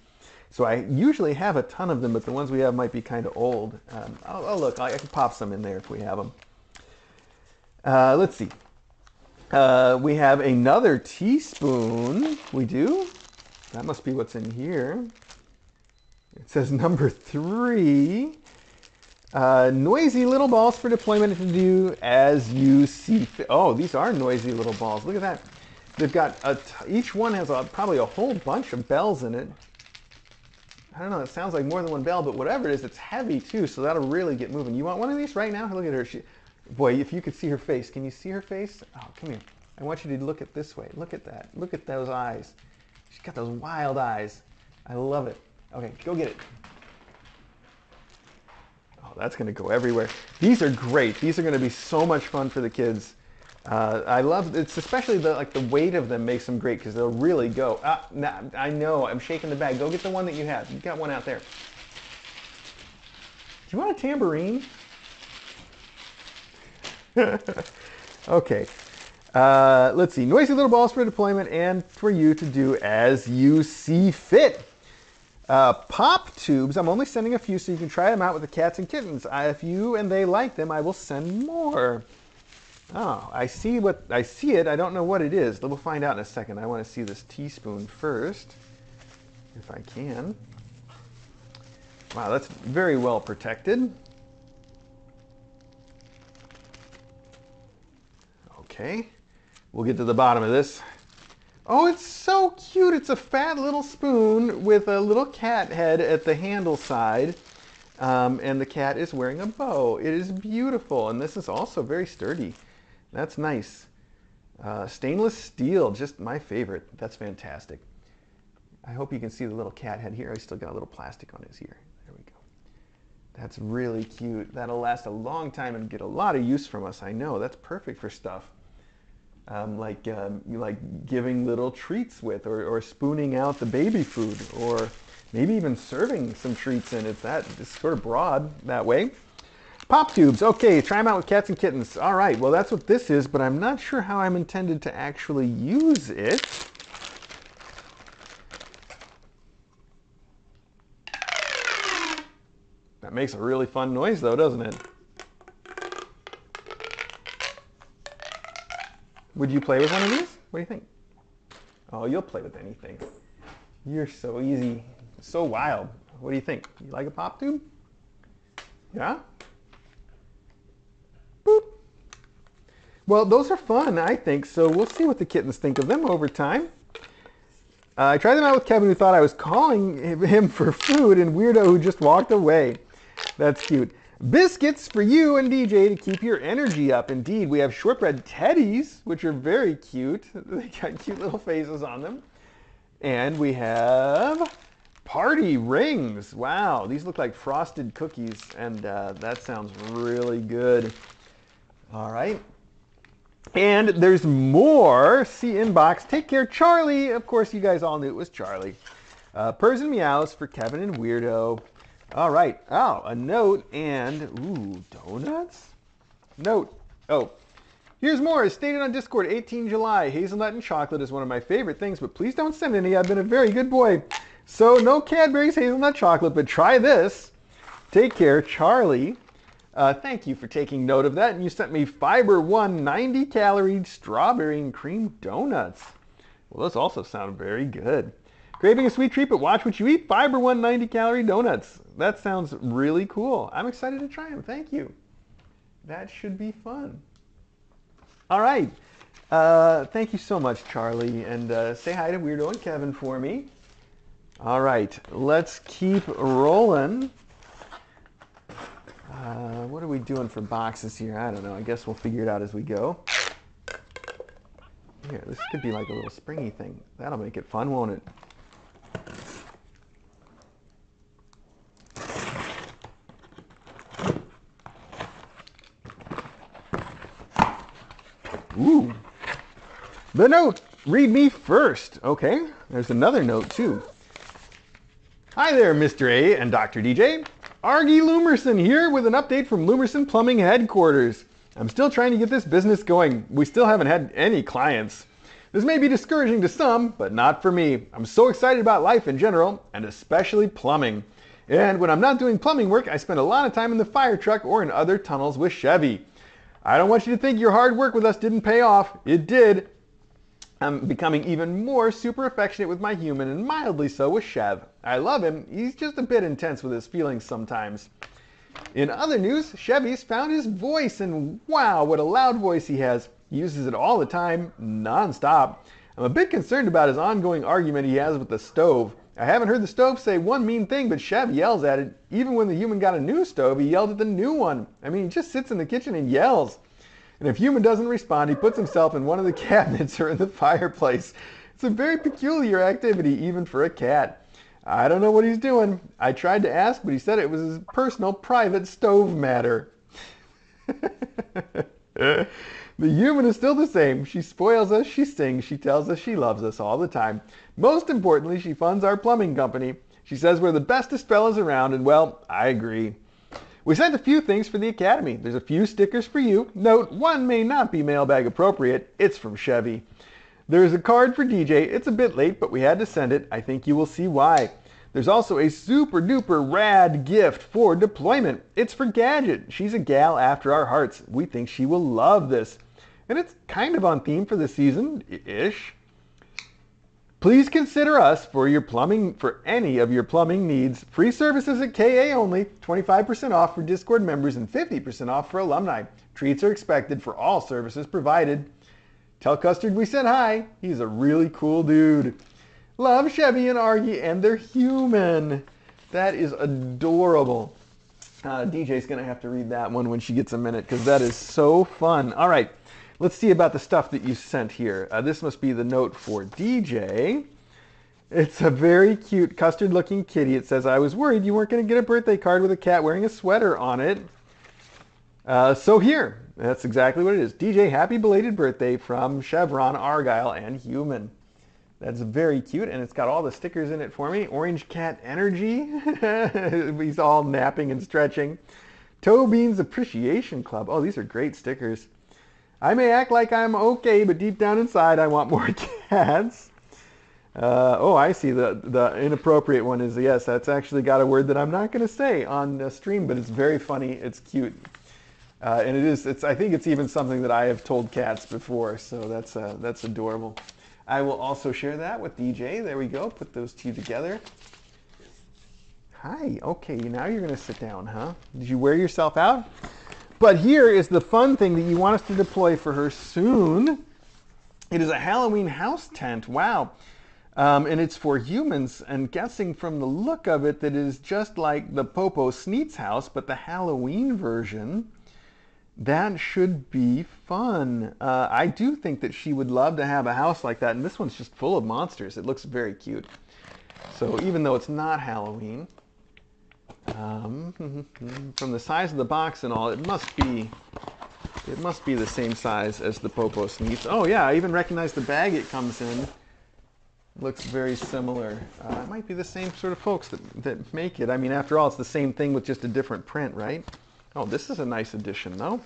So I usually have a ton of them, but the ones we have might be kind of old. Um, oh, oh, look, I, I can pop some in there if we have them. Uh, let's see. Uh, we have another teaspoon. We do? That must be what's in here. It says number three. Uh, noisy little balls for deployment to do as you see fit. Oh, these are noisy little balls. Look at that. They've got, a t each one has a, probably a whole bunch of bells in it. I don't know, it sounds like more than one bell, but whatever it is, it's heavy too, so that'll really get moving. You want one of these right now? Look at her. She, boy, if you could see her face. Can you see her face? Oh, come here. I want you to look at this way. Look at that. Look at those eyes. She's got those wild eyes. I love it. Okay, go get it. Oh, that's going to go everywhere. These are great. These are going to be so much fun for the kids. Uh, I love, it's especially the, like the weight of them makes them great because they'll really go. Ah, nah, I know. I'm shaking the bag. Go get the one that you have. You got one out there. Do you want a tambourine? Okay, uh, let's see. Noisy little balls for deployment and for you to do as you see fit. Uh, pop tubes. I'm only sending a few so you can try them out with the cats and kittens. I, if you and they like them, I will send more. Oh, I see what I see it. I don't know what it is. We'll find out in a second. I want to see this teaspoon first, if I can. Wow, that's very well protected. Okay, we'll get to the bottom of this. Oh, it's so cute. It's a fat little spoon with a little cat head at the handle side. Um, and the cat is wearing a bow. It is beautiful. And this is also very sturdy. That's nice. Uh, stainless steel, just my favorite. That's fantastic. I hope you can see the little cat head here. I still got a little plastic on his ear. There we go. That's really cute. That'll last a long time and get a lot of use from us. I know. That's perfect for stuff. Um, like um, like giving little treats with, or, or spooning out the baby food, or maybe even serving some treats in it. That is sort of broad that way. Pop tubes. Okay, try them out with cats and kittens. All right, well that's what this is, but I'm not sure how I'm intended to actually use it. That makes a really fun noise though, doesn't it? Would you play with one of these? What do you think? Oh, you'll play with anything. You're so easy, so wild. What do you think? You like a pop tube? Yeah? Boop. Well, those are fun, I think, so we'll see what the kittens think of them over time. Uh, I tried them out with Kevin, who thought I was calling him for food, and Weirdo, who just walked away. That's cute. Biscuits for you and D J to keep your energy up. Indeed, we have shortbread teddies, which are very cute. They got cute little faces on them. And we have party rings. Wow, these look like frosted cookies, and uh, that sounds really good. All right. And there's more. See inbox. Take care, Charlie. Of course, you guys all knew it was Charlie. Uh, Purrs and Meows for Kevin and Weirdo. All right. Oh, a note and, ooh, donuts? Note. Oh, here's more. As stated on Discord, eighteenth of July, hazelnut and chocolate is one of my favorite things, but please don't send any. I've been a very good boy. So no Cadbury's hazelnut chocolate, but try this. Take care, Charlie. Uh, thank you for taking note of that. And you sent me Fiber One ninety calorie strawberry and cream donuts. Well, those also sound very good. Craving a sweet treat, but watch what you eat. Fiber One ninety calorie donuts. That sounds really cool. I'm excited to try them. Thank you. That should be fun. All right. Uh, thank you so much, Charlie. And uh, say hi to Weirdo and Kevin for me. All right. Let's keep rolling. Uh, what are we doing for boxes here? I don't know. I guess we'll figure it out as we go. Here, this could be like a little springy thing. That'll make it fun, won't it? Ooh. The note. Read me first. Okay. There's another note, too. Hi there, Mister A and Doctor D J. Argie Loomerson here with an update from Loomerson Plumbing Headquarters. I'm still trying to get this business going. We still haven't had any clients. This may be discouraging to some, but not for me. I'm so excited about life in general, and especially plumbing. And when I'm not doing plumbing work, I spend a lot of time in the fire truck or in other tunnels with Chevy. I don't want you to think your hard work with us didn't pay off. It did. I'm becoming even more super affectionate with my human and mildly so with Chev. I love him. He's just a bit intense with his feelings sometimes. In other news, Chevy's found his voice, and wow, what a loud voice he has. He uses it all the time, non-stop. I'm a bit concerned about his ongoing argument he has with the stove. I haven't heard the stove say one mean thing, but Chev yells at it. Even when the human got a new stove, he yelled at the new one. I mean, he just sits in the kitchen and yells. And if human doesn't respond, he puts himself in one of the cabinets or in the fireplace. It's a very peculiar activity, even for a cat. I don't know what he's doing. I tried to ask, but he said it was his personal, private stove matter. The human is still the same. She spoils us, she sings, she tells us she loves us all the time. Most importantly, she funds our plumbing company. She says we're the bestest fellas around, and well, I agree. We sent a few things for the Academy. There's a few stickers for you. Note, one may not be mailbag appropriate. It's from Chevy. There's a card for D J. It's a bit late, but we had to send it. I think you will see why. There's also a super duper rad gift for deployment. It's for Gadget. She's a gal after our hearts. We think she will love this. And it's kind of on theme for the season-ish. Please consider us for your plumbing, for any of your plumbing needs. Free services at K A only, twenty-five percent off for Discord members and fifty percent off for alumni. Treats are expected for all services provided. Tell Custard we said hi. He's a really cool dude. Love Chevy and Argy, and they're human. That is adorable. Uh, D J's going to have to read that one when she gets a minute, because that is so fun. All right. Let's see about the stuff that you sent here. Uh, this must be the note for D J. It's a very cute custard-looking kitty. It says, I was worried you weren't going to get a birthday card with a cat wearing a sweater on it. Uh, so here, that's exactly what it is. D J, happy belated birthday from Chevron, Argyle, and Human. That's very cute, and it's got all the stickers in it for me. Orange Cat Energy. He's all napping and stretching. Toe Beans Appreciation Club. Oh, these are great stickers. I may act like I'm okay, but deep down inside, I want more cats. Uh, oh, I see. The, the inappropriate one is, yes, that's actually got a word that I'm not going to say on the stream, but it's very funny. It's cute. Uh, and it is, it's, I think it's even something that I have told cats before, so that's, uh, that's adorable. I will also share that with D J. There we go. Put those two together. Hi. Okay, now you're going to sit down, huh? Did you wear yourself out? But here is the fun thing that you want us to deploy for her soon. It is a Halloween house tent. Wow. Um, and it's for humans. And guessing from the look of it, that is just like the Popo Sneets house, but the Halloween version. That should be fun. Uh, I do think that she would love to have a house like that. And this one's just full of monsters. It looks very cute. So even though it's not Halloween, Um, from the size of the box and all, it must be, it must be the same size as the Popo Sneets. Oh yeah, I even recognize the bag it comes in. looks very similar. Uh, it might be the same sort of folks that, that make it. I mean, after all, it's the same thing with just a different print, right? Oh, this is a nice addition, though.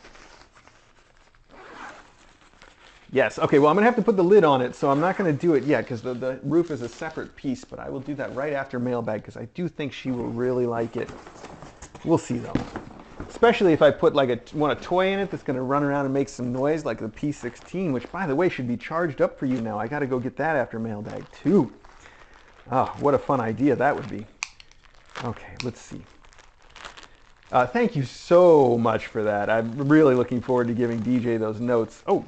Yes, okay, well, I'm gonna have to put the lid on it, so I'm not gonna do it yet because the, the roof is a separate piece, but I will do that right after mailbag because I do think she will really like it. We'll see, though. Especially if I put like a, want a toy in it that's gonna run around and make some noise like the P sixteen, which by the way, should be charged up for you now. I gotta go get that after mailbag too. Oh, what a fun idea that would be. Okay, let's see. Uh, thank you so much for that. I'm really looking forward to giving D J those notes. Oh.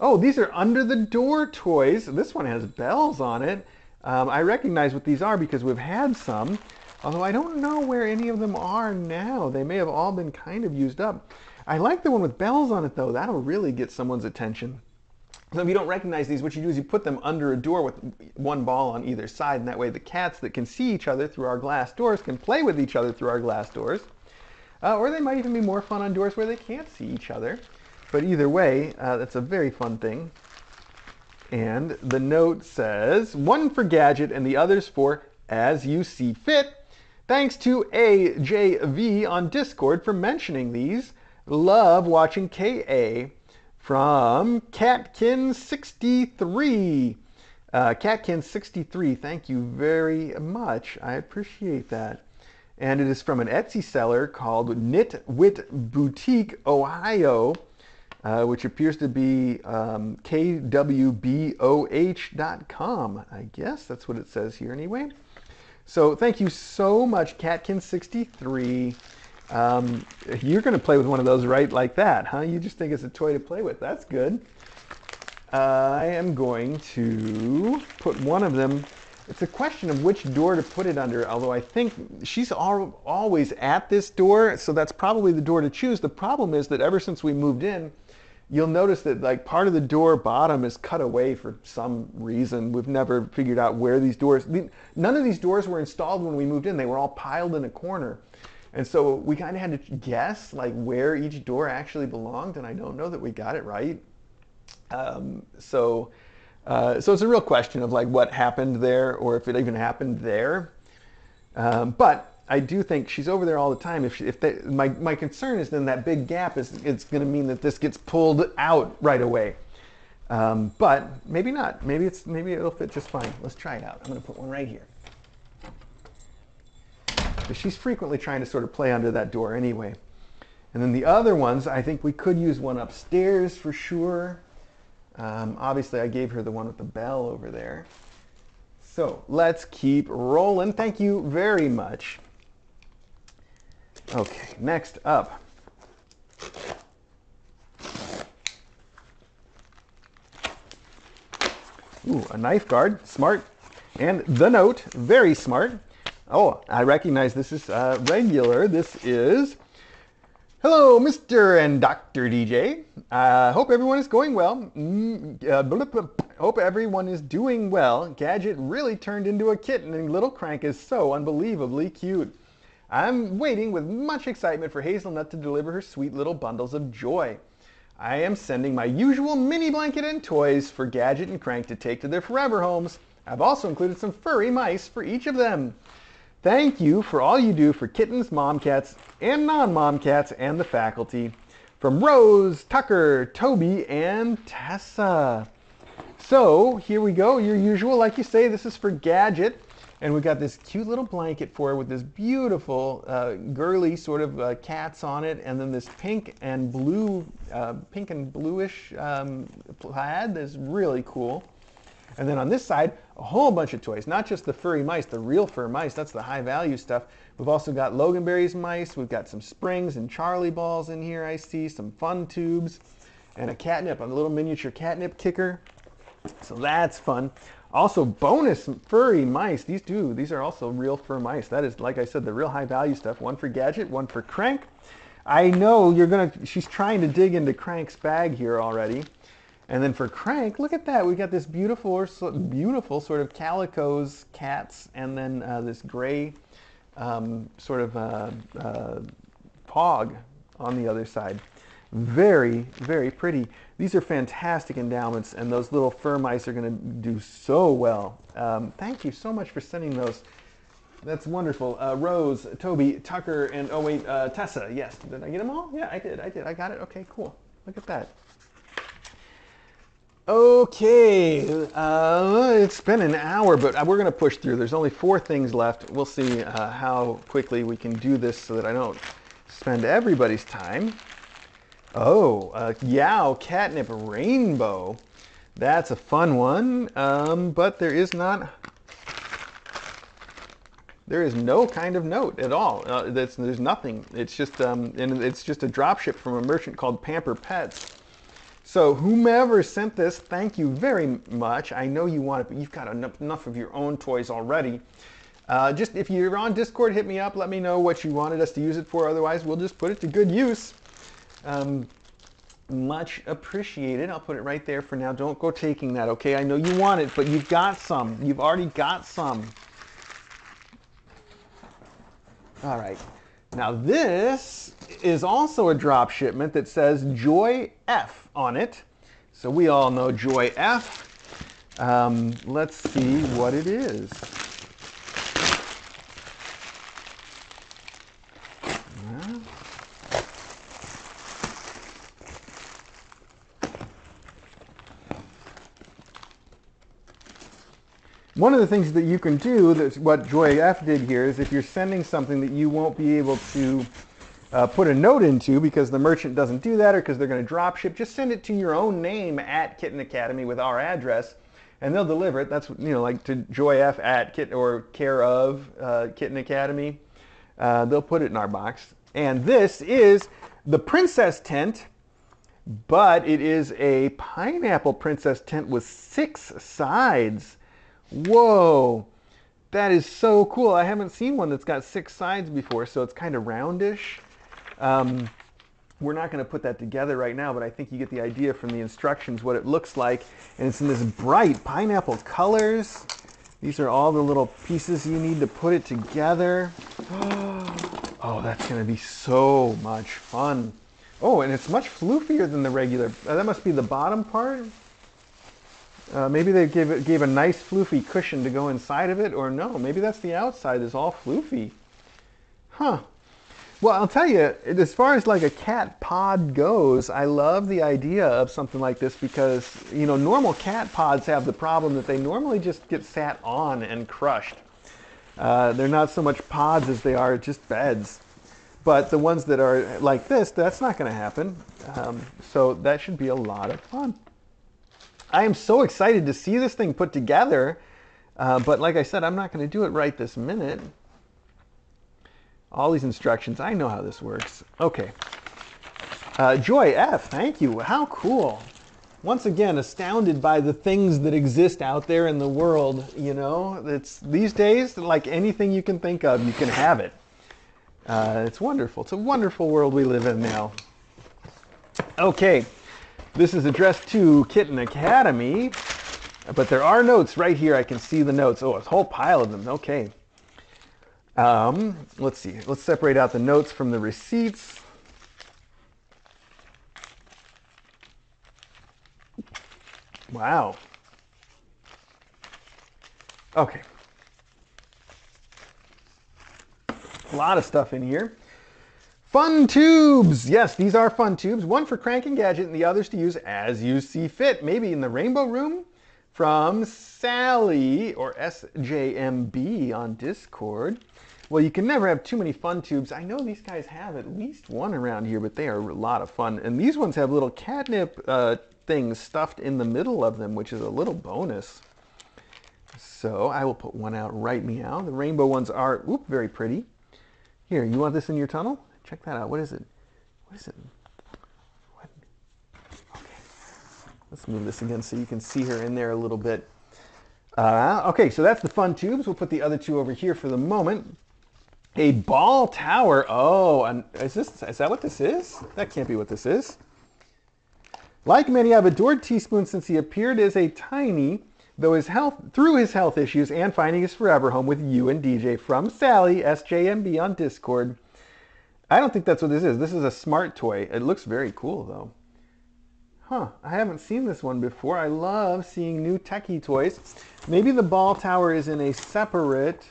Oh, these are under the door toys. This one has bells on it. Um, I recognize what these are because we've had some, although I don't know where any of them are now. They may have all been kind of used up. I like the one with bells on it though. That'll really get someone's attention. So if you don't recognize these, what you do is you put them under a door with one ball on either side, and that way the cats that can see each other through our glass doors can play with each other through our glass doors. Uh, or they might even be more fun on doors where they can't see each other. But either way, uh, that's a very fun thing. And the note says, one for Gadget and the others for As You See Fit. Thanks to A J V on Discord for mentioning these. Love watching K A from Catkin sixty-three. Uh, Catkin sixty-three, thank you very much. I appreciate that. And it is from an Etsy seller called Knit Wit Boutique, Ohio. Uh, which appears to be um, K W B O H dot com. I guess that's what it says here anyway. So thank you so much, Catkin sixty-three. Um, you're going to play with one of those right like that, huh? You just think it's a toy to play with. That's good. Uh, I am going to put one of them. It's a question of which door to put it under, although I think she's al always at this door, so that's probably the door to choose. The problem is that ever since we moved in, you'll notice that like part of the door bottom is cut away for some reason. We've never figured out where these doors, none of these doors were installed when we moved in. They were all piled in a corner. And so we kind of had to guess like where each door actually belonged, and I don't know that we got it right. Um, so. Uh, so it's a real question of like what happened there or if it even happened there. Um, but I do think she's over there all the time. If, she, if they, my, my concern is then that big gap is it's going to mean that this gets pulled out right away. Um, but maybe not. Maybe it's maybe it'll fit just fine. Let's try it out. I'm going to put one right here. But she's frequently trying to sort of play under that door anyway. And then the other ones, I think we could use one upstairs for sure. Um, obviously, I gave her the one with the bell over there. So let's keep rolling. Thank you very much. Okay, next up. Ooh, a knife guard, smart. And the note, very smart. Oh, I recognize this is uh, regular. This is... Hello, Mister and Doctor D J. I uh, hope everyone is going well. Mm, uh, blah, blah, blah. Hope everyone is doing well. Gadget really turned into a kitten and little Crank is so unbelievably cute. I'm waiting with much excitement for Hazelnut to deliver her sweet little bundles of joy. I am sending my usual mini blanket and toys for Gadget and Crank to take to their forever homes. I've also included some furry mice for each of them. Thank you for all you do for kittens, mom cats, and non-mom cats, and the faculty. From Rose, Tucker, Toby, and Tessa. So here we go, your usual, like you say, this is for Gadget. And we've got this cute little blanket for her with this beautiful uh, girly sort of uh, cats on it. And then this pink and blue, uh, pink and bluish um, plaid that's really cool. And then on this side, a whole bunch of toys, not just the furry mice, the real fur mice, that's the high value stuff. We've also got Loganberry's mice, we've got some springs and Charlie balls in here I see, some fun tubes, and a catnip, a little miniature catnip kicker. So that's fun. Also bonus furry mice, these do, these are also real fur mice. That is, like I said, the real high value stuff. One for Gadget, one for Crank. I know you're gonna, she's trying to dig into Crank's bag here already. And then for Crank, look at that. We've got this beautiful, beautiful sort of calicos, cats, and then uh, this gray um, sort of uh, uh, pog on the other side. very, very pretty. These are fantastic endowments, and those little fur mice are going to do so well. Um, thank you so much for sending those. That's wonderful. Uh, Rose, Toby, Tucker, and oh wait, uh, Tessa. Yes, did I get them all? Yeah, I did. I did. I got it. Okay, cool. Look at that. Okay, uh, it's been an hour, but we're going to push through. There's only four things left. We'll see uh, how quickly we can do this so that I don't spend everybody's time. Oh, uh, Yow Catnip Rainbow. That's a fun one, um, but there is not... There is no kind of note at all. Uh, that's, there's nothing. It's just, um, and it's just a dropship from a merchant called Pamper Pets. So whomever sent this, thank you very much. I know you want it, but you've got enough, enough of your own toys already. Uh, just if you're on Discord, hit me up. Let me know what you wanted us to use it for. Otherwise, we'll just put it to good use. Um, much appreciated. I'll put it right there for now. Don't go taking that, okay? I know you want it, but you've got some. You've already got some. All right. Now this is also a drop shipment that says Joy F on it. So we all know Joy F. Um, let's see what it is. One of the things that you can do, that's what Joy F did here, is if you're sending something that you won't be able to uh, put a note into because the merchant doesn't do that or because they're going to drop ship, just send it to your own name at Kitten Academy with our address, and they'll deliver it. That's, you know, like to Joy F at Kitten or care of uh, Kitten Academy. Uh, they'll put it in our box. And this is the princess tent, but it is a pineapple princess tent with six sides. Whoa, that is so cool. I haven't seen one that's got six sides before, so it's kind of roundish. Um, we're not going to put that together right now, but I think you get the idea from the instructions what it looks like. And it's in this bright pineapple colors. These are all the little pieces you need to put it together. Oh, that's going to be so much fun. Oh, and it's much floofier than the regular. Uh, that must be the bottom part. Uh, maybe they gave, it, gave a nice floofy cushion to go inside of it, or no, maybe that's the outside is all floofy. Huh. Well, I'll tell you, as far as like a cat pod goes, I love the idea of something like this because, you know, normal cat pods have the problem that they normally just get sat on and crushed. Uh, they're not so much pods as they are just beds. But the ones that are like this, that's not going to happen. Um, so that should be a lot of fun. I am so excited to see this thing put together, uh, but like I said, I'm not going to do it right this minute. All these instructions, I know how this works. Okay. Uh, Joy F, thank you. How cool. Once again, astounded by the things that exist out there in the world, you know. It's, these days, like anything you can think of, you can have it. Uh, it's wonderful. It's a wonderful world we live in now. Okay. This is addressed to Kitten Academy, but there are notes right here. I can see the notes. Oh, a whole pile of them. Okay. Um, let's see. Let's separate out the notes from the receipts. Wow. Okay. A lot of stuff in here. Fun tubes! Yes, these are fun tubes. One for Crank and Gadget and the others to use as you see fit. Maybe in the Rainbow Room from Sally or S J M B on Discord. Well, you can never have too many fun tubes. I know these guys have at least one around here, but they are a lot of fun. And these ones have little catnip uh, things stuffed in the middle of them, which is a little bonus. So I will put one out right meow. The rainbow ones are, oop, very pretty. Here, you want this in your tunnel? Check that out. What is it? What is it? What? Okay. Let's move this again so you can see her in there a little bit. Uh, okay, so that's the fun tubes. We'll put the other two over here for the moment. A ball tower. Oh, and is this? Is that what this is? That can't be what this is. Like many, I've adored Teaspoon since he appeared as a tiny, though his health through his health issues and finding his forever home with you and D J from Sally S J M B on Discord. I don't think that's what this is. This is a smart toy. It looks very cool, though. Huh, I haven't seen this one before. I love seeing new techie toys. Maybe the ball tower is in a separate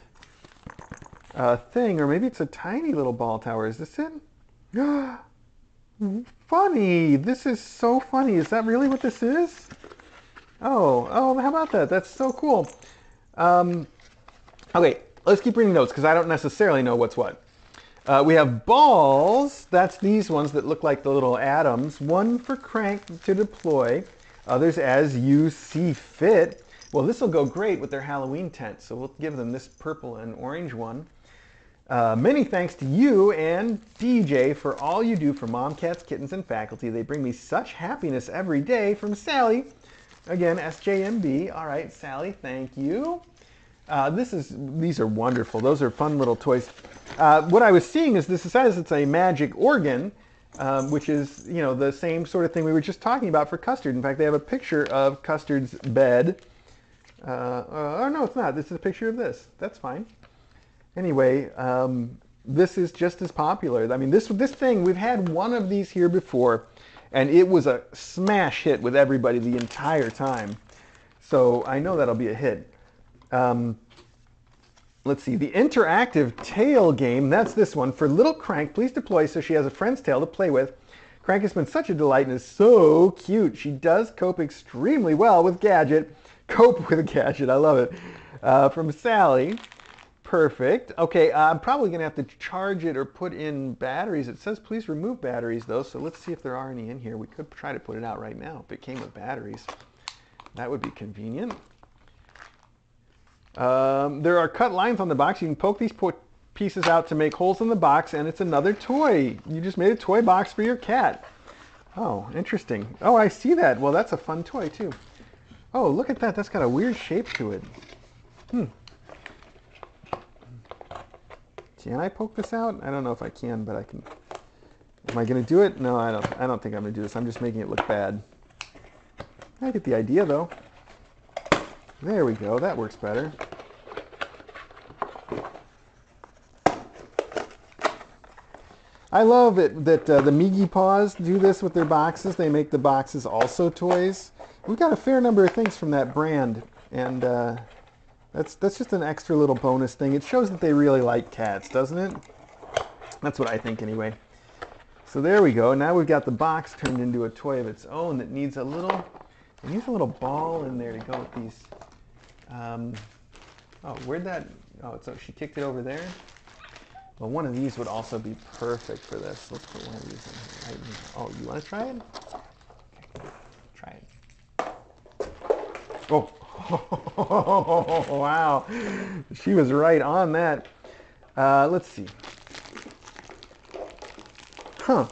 uh, thing, or maybe it's a tiny little ball tower. Is this it? Funny! This is so funny. Is that really what this is? Oh, oh, how about that? That's so cool. Um, okay, let's keep reading notes because I don't necessarily know what's what. Uh, we have balls. That's these ones that look like the little atoms. One for crank to deploy, others as you see fit. Well, this will go great with their Halloween tent, so we'll give them this purple and orange one. Uh, many thanks to you and D J for all you do for Mom, Cats, Kittens, and Faculty. They bring me such happiness every day. From Sally. Again, S J M B. All right, Sally, thank you. Uh, this is, these are wonderful. Those are fun little toys. Uh, what I was seeing is this says it's a magic organ, um, which is, you know, the same sort of thing we were just talking about for Custard. In fact, they have a picture of Custard's bed. Uh, uh, oh, no, it's not. This is a picture of this. That's fine. Anyway, um, this is just as popular. I mean, this, this thing, we've had one of these here before, and it was a smash hit with everybody the entire time. So I know that'll be a hit. Um, let's see, the interactive tail game, that's this one. For little Crank, please deploy so she has a friend's tail to play with. Crank has been such a delight and is so cute. She does cope extremely well with Gadget. Cope with Gadget, I love it. Uh, from Sally, perfect. Okay, I'm probably gonna have to charge it or put in batteries. It says please remove batteries though, so let's see if there are any in here. We could try to put it out right now if it came with batteries. That would be convenient. Um, there are cut lines on the box. You can poke these po pieces out to make holes in the box, and it's another toy. You just made a toy box for your cat. Oh, interesting. Oh, I see that. Well, that's a fun toy too. Oh, look at that. That's got a weird shape to it. Hmm. Can I poke this out? I don't know if I can, but I can. Am I going to do it? No, I don't. I don't think I'm going to do this. I'm just making it look bad. I get the idea though. There we go, that works better. I love it that uh, the Migi Paws do this with their boxes. They make the boxes also toys. We've got a fair number of things from that brand, and uh, that's, that's just an extra little bonus thing. It shows that they really like cats, doesn't it? That's what I think anyway. So there we go, now we've got the box turned into a toy of its own that needs a little, it needs a little ball in there to go with these. Um, oh, where'd that, oh, so she kicked it over there? Well, one of these would also be perfect for this. Let's put one of these in here. Oh, you want to try it? Okay, try it. Oh. Oh, wow. She was right on that. Uh, let's see. Huh.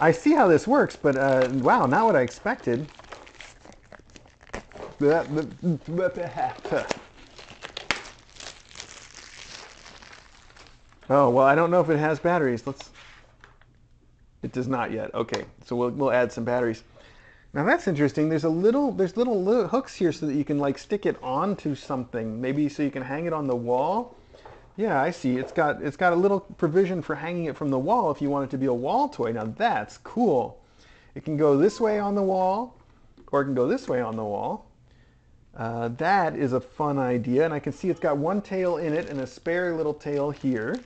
I see how this works, but uh, wow, not what I expected. Oh, well, I don't know if it has batteries. Let's. It does not yet. Okay, so we'll we'll add some batteries. Now that's interesting. There's a little there's little, little hooks here so that you can like stick it onto something. Maybe so you can hang it on the wall. Yeah, I see. It's got it's got a little provision for hanging it from the wall if you want it to be a wall toy. Now that's cool. It can go this way on the wall, or it can go this way on the wall. Uh, that is a fun idea, and I can see it's got one tail in it and a spare little tail here.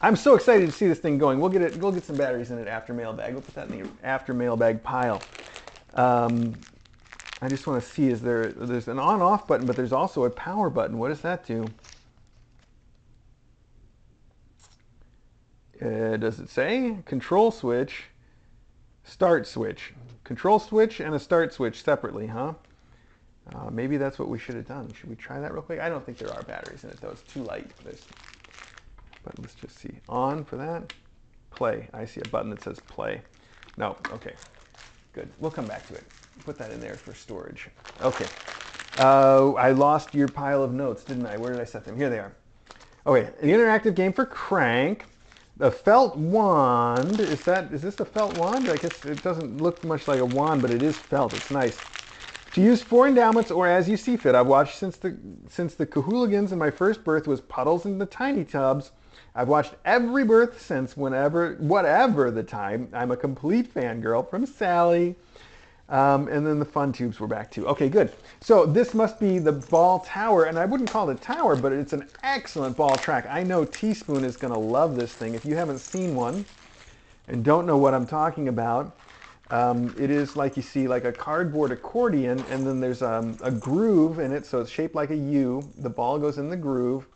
I'm so excited to see this thing going. We'll get it. We'll get some batteries in it after mailbag. We'll put that in the after mailbag pile. Um, I just want to see, is there? There's an on-off button, but there's also a power button. What does that do? Uh, does it say control switch, start switch, control switch, and a start switch separately? Huh? Uh, maybe that's what we should have done. Should we try that real quick? I don't think there are batteries in it, though. It's too light. There's... But let's just see. On for that. Play. I see a button that says play. No. Okay. Good. We'll come back to it. Put that in there for storage. Okay. Uh, I lost your pile of notes, didn't I? Where did I set them? Here they are. Okay. The interactive game for Crank. The felt wand. Is that? Is this the felt wand? I guess it doesn't look much like a wand, but it is felt. It's nice. To use four endowments or as you see fit. I've watched since the since the Kahooligans and my first birth was Puddles in the Tiny Tubs. I've watched every birth since, whenever, whatever the time. I'm a complete fangirl. From Sally. Um, and then the fun tubes were back too. Okay, good. So this must be the ball tower, and I wouldn't call it a tower, but it's an excellent ball track. I know Teaspoon is going to love this thing. If you haven't seen one and don't know what I'm talking about, um, it is like you see like a cardboard accordion, and then there's um, a groove in it, so it's shaped like a U. The ball goes in the groove,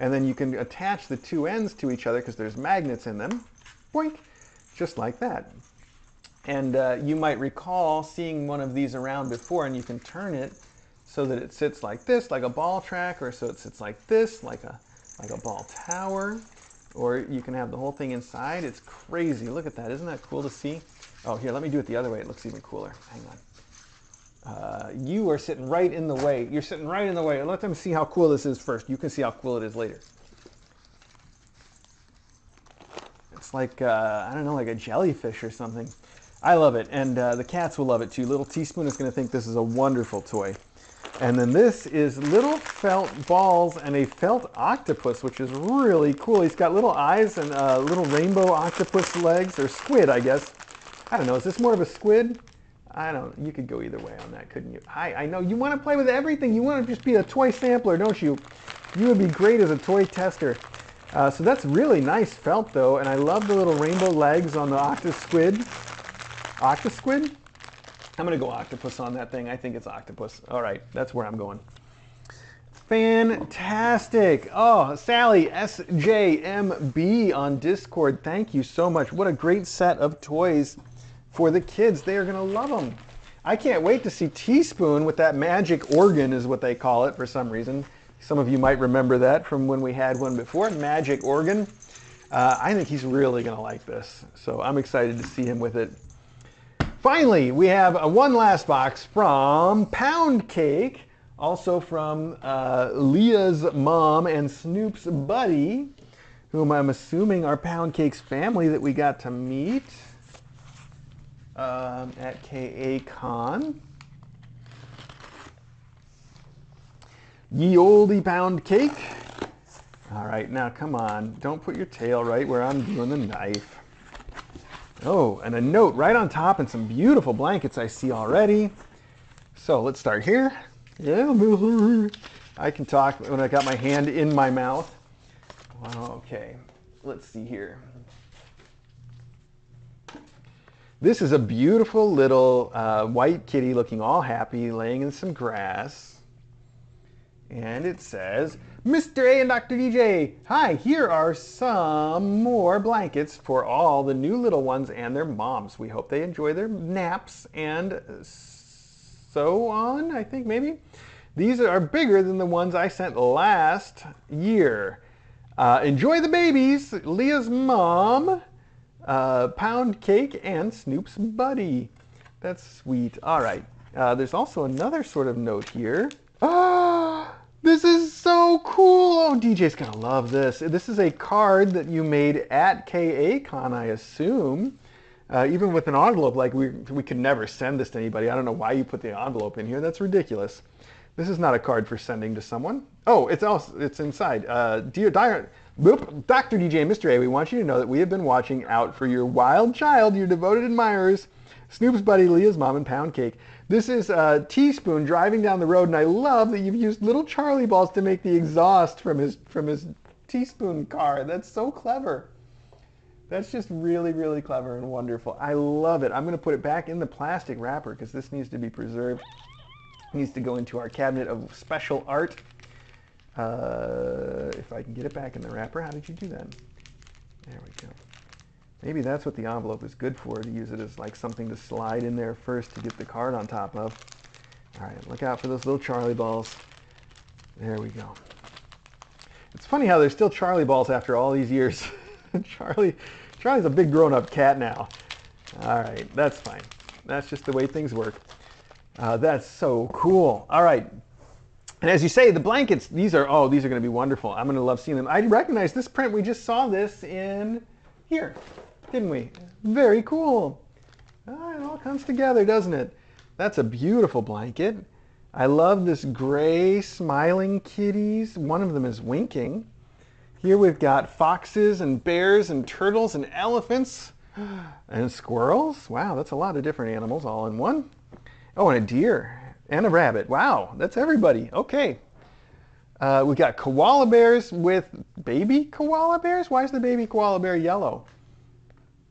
and then you can attach the two ends to each other because there's magnets in them. Boink! Just like that. And uh, you might recall seeing one of these around before, and you can turn it so that it sits like this, like a ball track, or so it sits like this, like a, like a ball tower, or you can have the whole thing inside. It's crazy. Look at that. Isn't that cool to see? Oh, here, let me do it the other way. It looks even cooler. Hang on. Uh, you are sitting right in the way. You're sitting right in the way. Let them see how cool this is first. You can see how cool it is later. It's like, uh, I don't know, like a jellyfish or something. I love it, and uh, the cats will love it too. Little Teaspoon is going to think this is a wonderful toy. And then this is little felt balls and a felt octopus, which is really cool. He's got little eyes and uh, little rainbow octopus legs, or squid, I guess. I don't know. Is this more of a squid? I don't. You could go either way on that, couldn't you? I, I know. You want to play with everything. You want to just be a toy sampler, don't you? You would be great as a toy tester. Uh, so that's really nice felt, though, and I love the little rainbow legs on the octopus squid. Octosquid? I'm going to go octopus on that thing. I think it's octopus. All right, that's where I'm going. Fantastic. Oh, Sally, S J M B on Discord. Thank you so much. What a great set of toys for the kids. They are going to love them. I can't wait to see Teaspoon with that magic organ, is what they call it for some reason. Some of you might remember that from when we had one before. Magic organ. Uh, I think he's really going to like this. So I'm excited to see him with it. Finally, we have a one last box from Pound Cake, also from uh, Leah's mom and Snoop's buddy, whom I'm assuming are Pound Cake's family that we got to meet um, at K A. Con. Ye olde Pound Cake. All right, now come on. Don't put your tail right where I'm doing the knife. Oh, and a note right on top and some beautiful blankets I see already. So let's start here. Yeah, I can talk when I got my hand in my mouth. Okay, let's see here. This is a beautiful little uh, white kitty looking all happy, laying in some grass. And it says, Mister A and Doctor D J, hi, here are some more blankets for all the new little ones and their moms. We hope they enjoy their naps and so on, I think maybe. These are bigger than the ones I sent last year. Uh, enjoy the babies, Leah's mom, uh, Pound Cake, and Snoop's buddy. That's sweet. All right. Uh, there's also another sort of note here. Ah! This is so cool! Oh, D J's gonna love this. This is a card that you made at K A Con, I assume. Uh, even with an envelope, like we, we could never send this to anybody. I don't know why you put the envelope in here. That's ridiculous. This is not a card for sending to someone. Oh, it's also, it's inside. Uh, dear Doctor D J, Mister A, we want you to know that we have been watching out for your wild child, your devoted admirers, Snoop's buddy, Leah's mom, and Pound Cake. This is a Teaspoon driving down the road, and I love that you've used little Charlie balls to make the exhaust from his from his Teaspoon car. That's so clever. That's just really, really clever and wonderful. I love it. I'm going to put it back in the plastic wrapper because this needs to be preserved. It needs to go into our cabinet of special art. Uh, if I can get it back in the wrapper. How did you do that? There we go. Maybe that's what the envelope is good for, to use it as like something to slide in there first to get the card on top of. All right, look out for those little Charlie balls. There we go. It's funny how there's still Charlie balls after all these years. Charlie, Charlie's a big grown-up cat now. All right, that's fine. That's just the way things work. Uh, that's so cool. All right. And as you say, the blankets, these are, oh, these are going to be wonderful. I'm going to love seeing them. I recognize this print. We just saw this in here, didn't we? Very cool. Ah, it all comes together, doesn't it? That's a beautiful blanket. I love this gray smiling kitties. One of them is winking. Here we've got foxes and bears and turtles and elephants and squirrels. Wow, that's a lot of different animals all in one. Oh, and a deer and a rabbit. Wow, that's everybody. Okay. Uh, we've got koala bears with baby koala bears. Why is the baby koala bear yellow?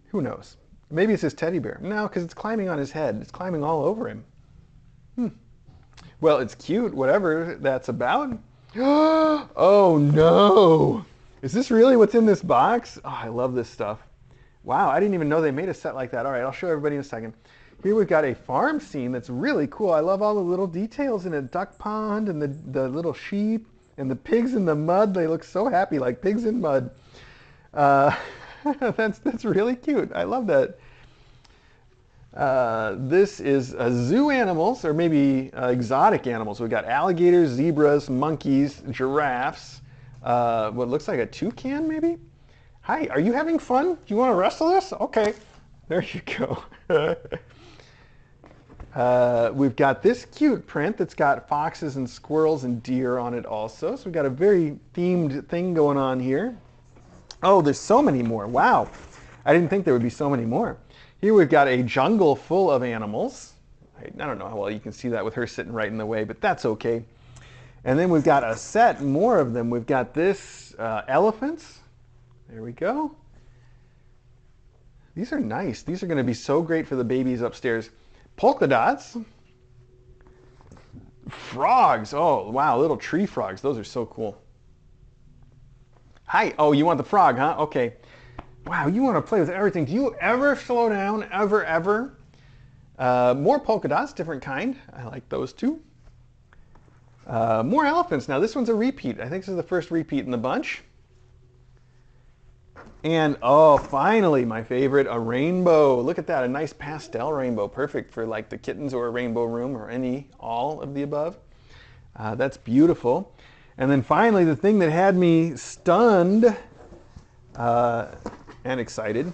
Who knows? Maybe it's his teddy bear. No, because it's climbing on his head. It's climbing all over him. Hmm. Well, it's cute, whatever that's about. Oh no! Is this really what's in this box? Oh, I love this stuff. Wow, I didn't even know they made a set like that. All right, I'll show everybody in a second. Here we've got a farm scene that's really cool. I love all the little details in a duck pond and the, the little sheep and the pigs in the mud. They look so happy, like pigs in mud. Uh, that's, that's really cute. I love that. Uh, this is uh, zoo animals, or maybe uh, exotic animals. We've got alligators, zebras, monkeys, giraffes, uh, what looks like a toucan maybe? Hi, are you having fun? Do you want to wrestle this? Okay, there you go. uh, we've got this cute print that's got foxes and squirrels and deer on it also. So we've got a very themed thing going on here. Oh, there's so many more. Wow, I didn't think there would be so many more. Here we've got a jungle full of animals. I don't know how well you can see that with her sitting right in the way, but that's okay. And then we've got a set more of them. We've got this uh, elephants. There we go. These are nice. These are going to be so great for the babies upstairs. Polka dots. Frogs. Oh, wow, little tree frogs. Those are so cool. Hi. Oh, you want the frog, huh? Okay. Wow, you want to play with everything. Do you ever slow down, ever, ever? Uh, more polka dots, different kind. I like those too. Uh, more elephants. Now this one's a repeat. I think this is the first repeat in the bunch. And oh, finally, my favorite, a rainbow. Look at that, a nice pastel rainbow. Perfect for like the kittens or a rainbow room or any, all of the above. Uh, that's beautiful. And then finally, the thing that had me stunned uh, and excited.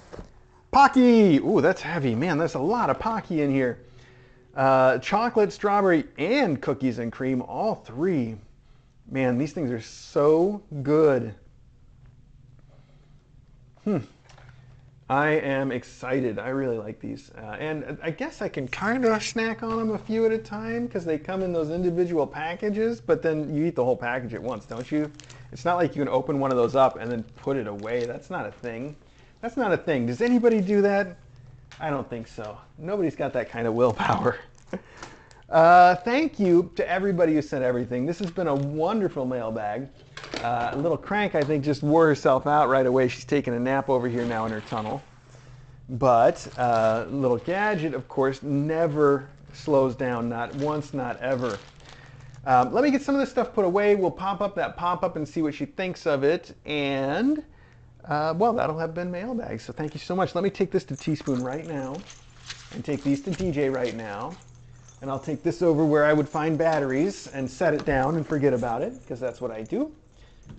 Pocky! Ooh, that's heavy. Man, that's a lot of Pocky in here. Uh, chocolate, strawberry, and cookies and cream, all three. Man, these things are so good. Hmm. I am excited. I really like these. Uh, and I guess I can kind of snack on them a few at a time because they come in those individual packages, but then you eat the whole package at once, don't you? It's not like you can open one of those up and then put it away. That's not a thing. That's not a thing. Does anybody do that? I don't think so. Nobody's got that kind of willpower. uh, thank you to everybody who sent everything. This has been a wonderful mailbag. Uh, little Crank, I think, just wore herself out right away. She's taking a nap over here now in her tunnel. But uh, little Gadget, of course, never slows down. Not once, not ever. Um, let me get some of this stuff put away. We'll pop up that pop-up and see what she thinks of it. And... Uh, well, that'll have been mailbag, so thank you so much. Let me take this to Teaspoon right now, and take these to D J right now, and I'll take this over where I would find batteries and set it down and forget about it, because that's what I do.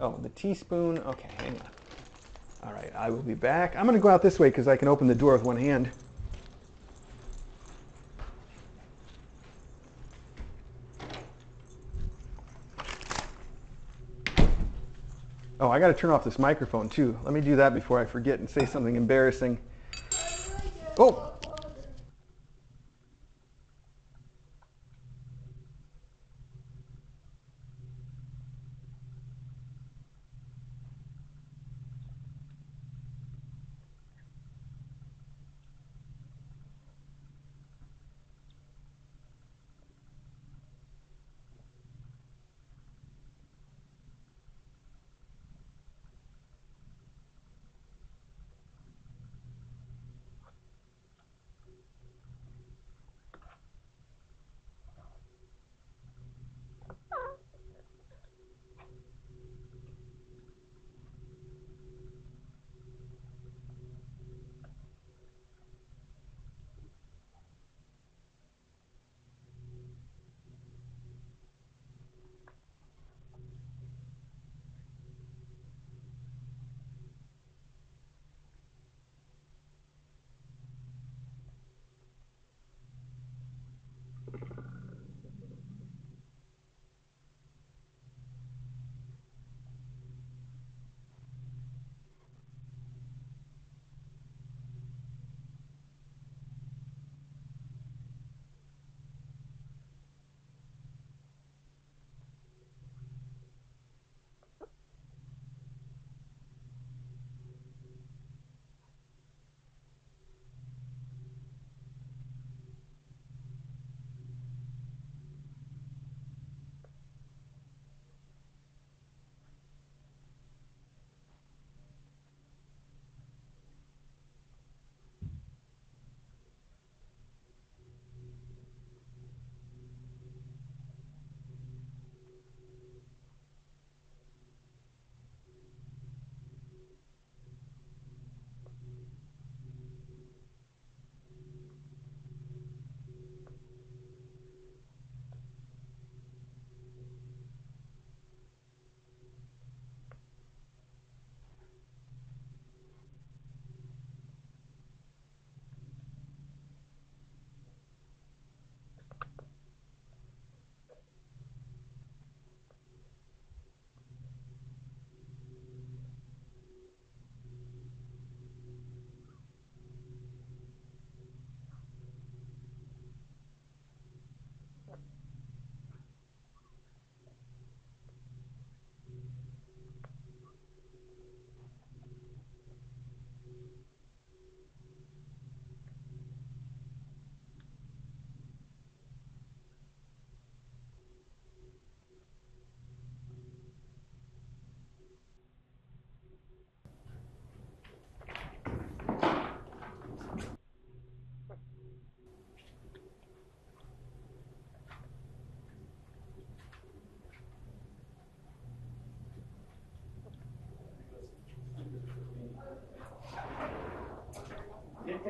Oh, the Teaspoon. Okay, hang on. All right, I will be back. I'm going to go out this way because I can open the door with one hand. Oh, I got to turn off this microphone too. Let me do that before I forget and say something embarrassing. Oh!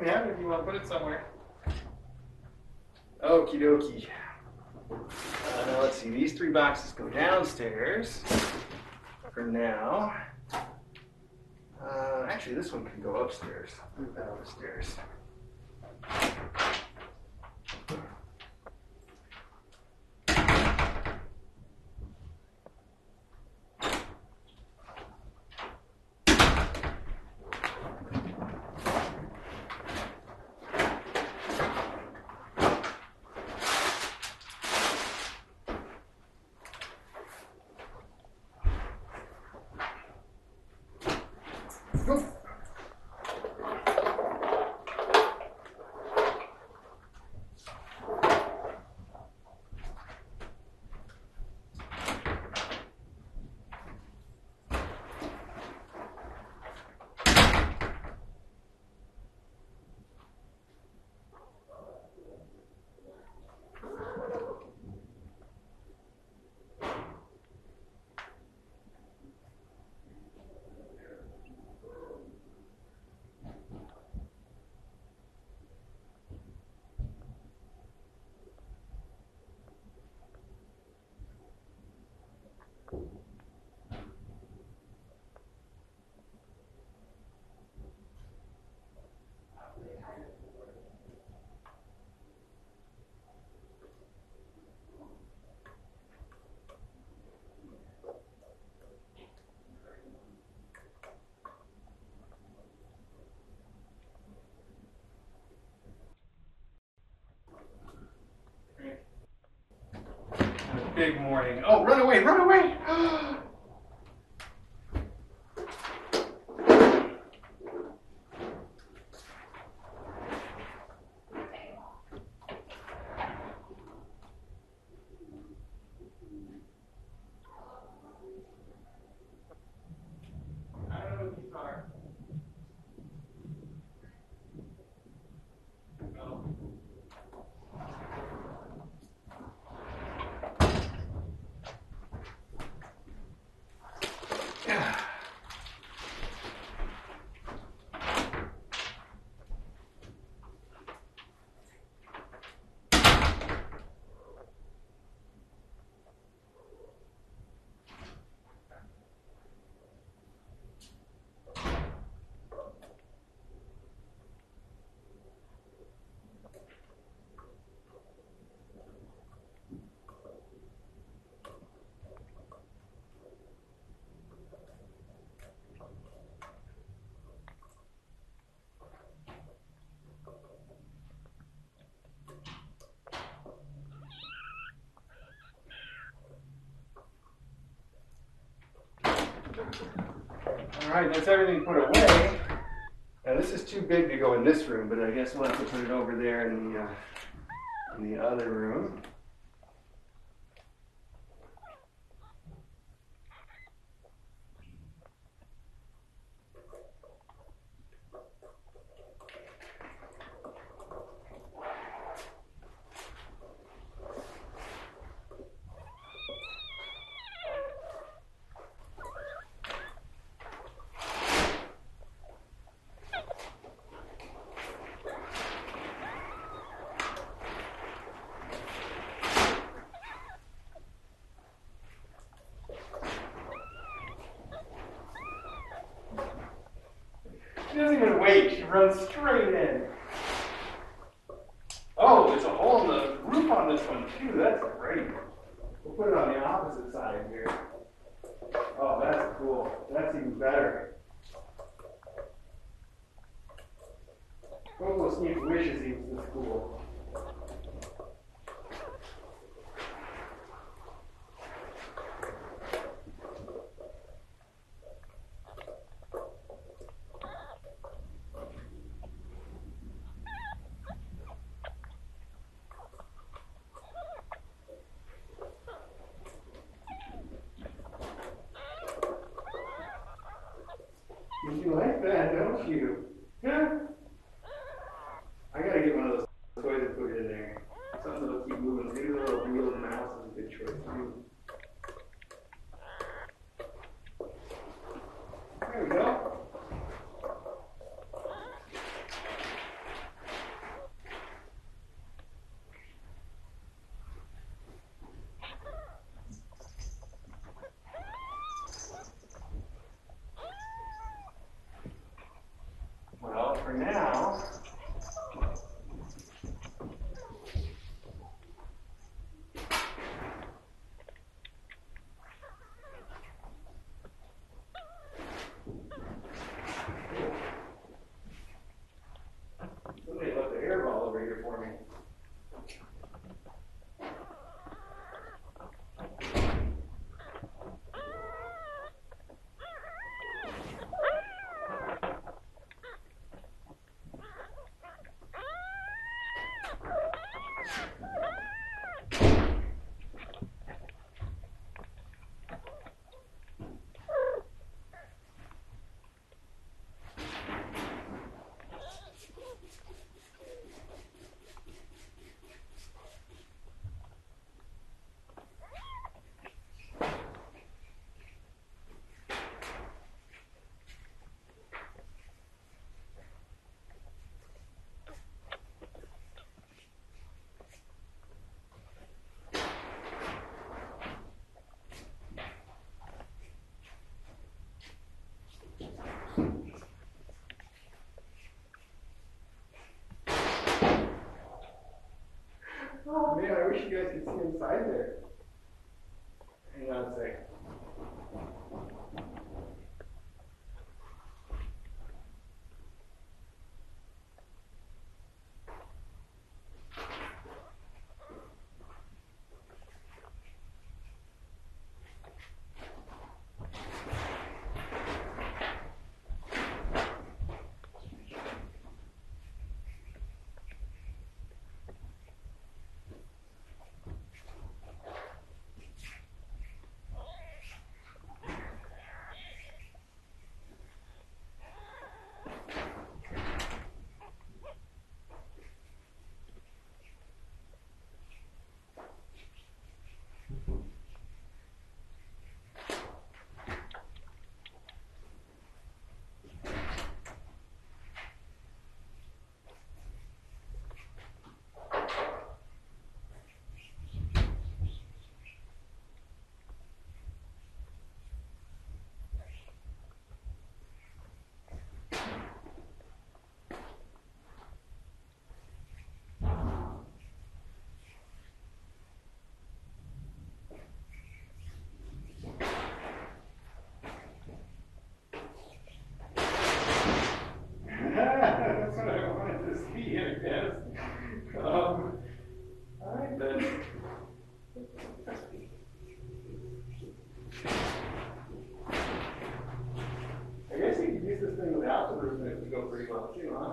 can have it if you want to put it somewhere. Okie dokie. Uh, now let's see, these three boxes go downstairs for now. Uh, actually, this one can go upstairs. Move that upstairs. Big morning. Oh, run away, run away! All right, that's everything put away. Now this is too big to go in this room, but I guess we'll have to put it over there in the, uh, in the other room. She doesn't even wait, she runs straight in. Oh, there's a hole in the roof on this one too, that's great. We'll put it on the opposite side here. Oh, that's cool, that's even better. Coco Sneak wishes he was this cool. improvement if we go pretty well too, huh?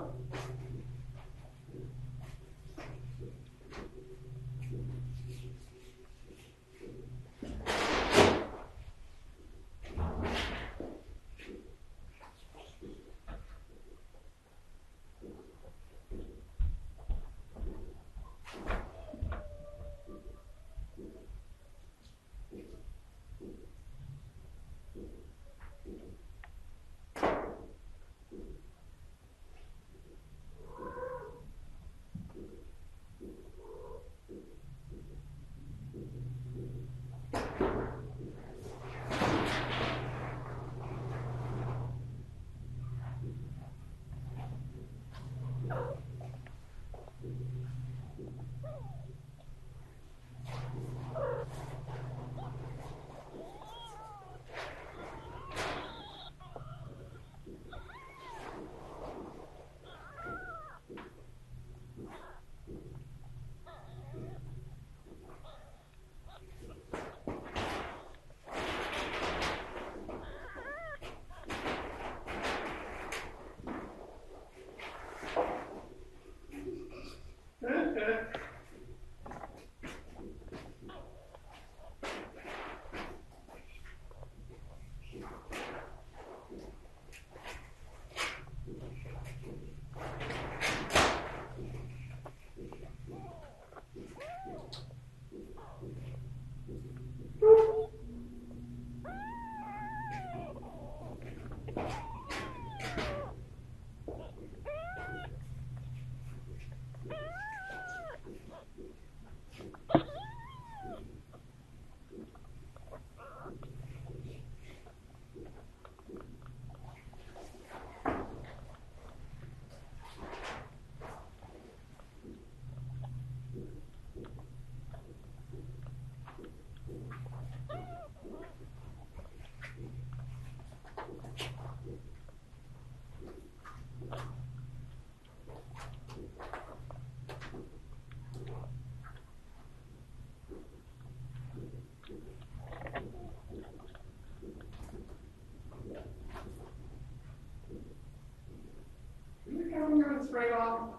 Right off.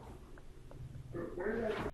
Where's that?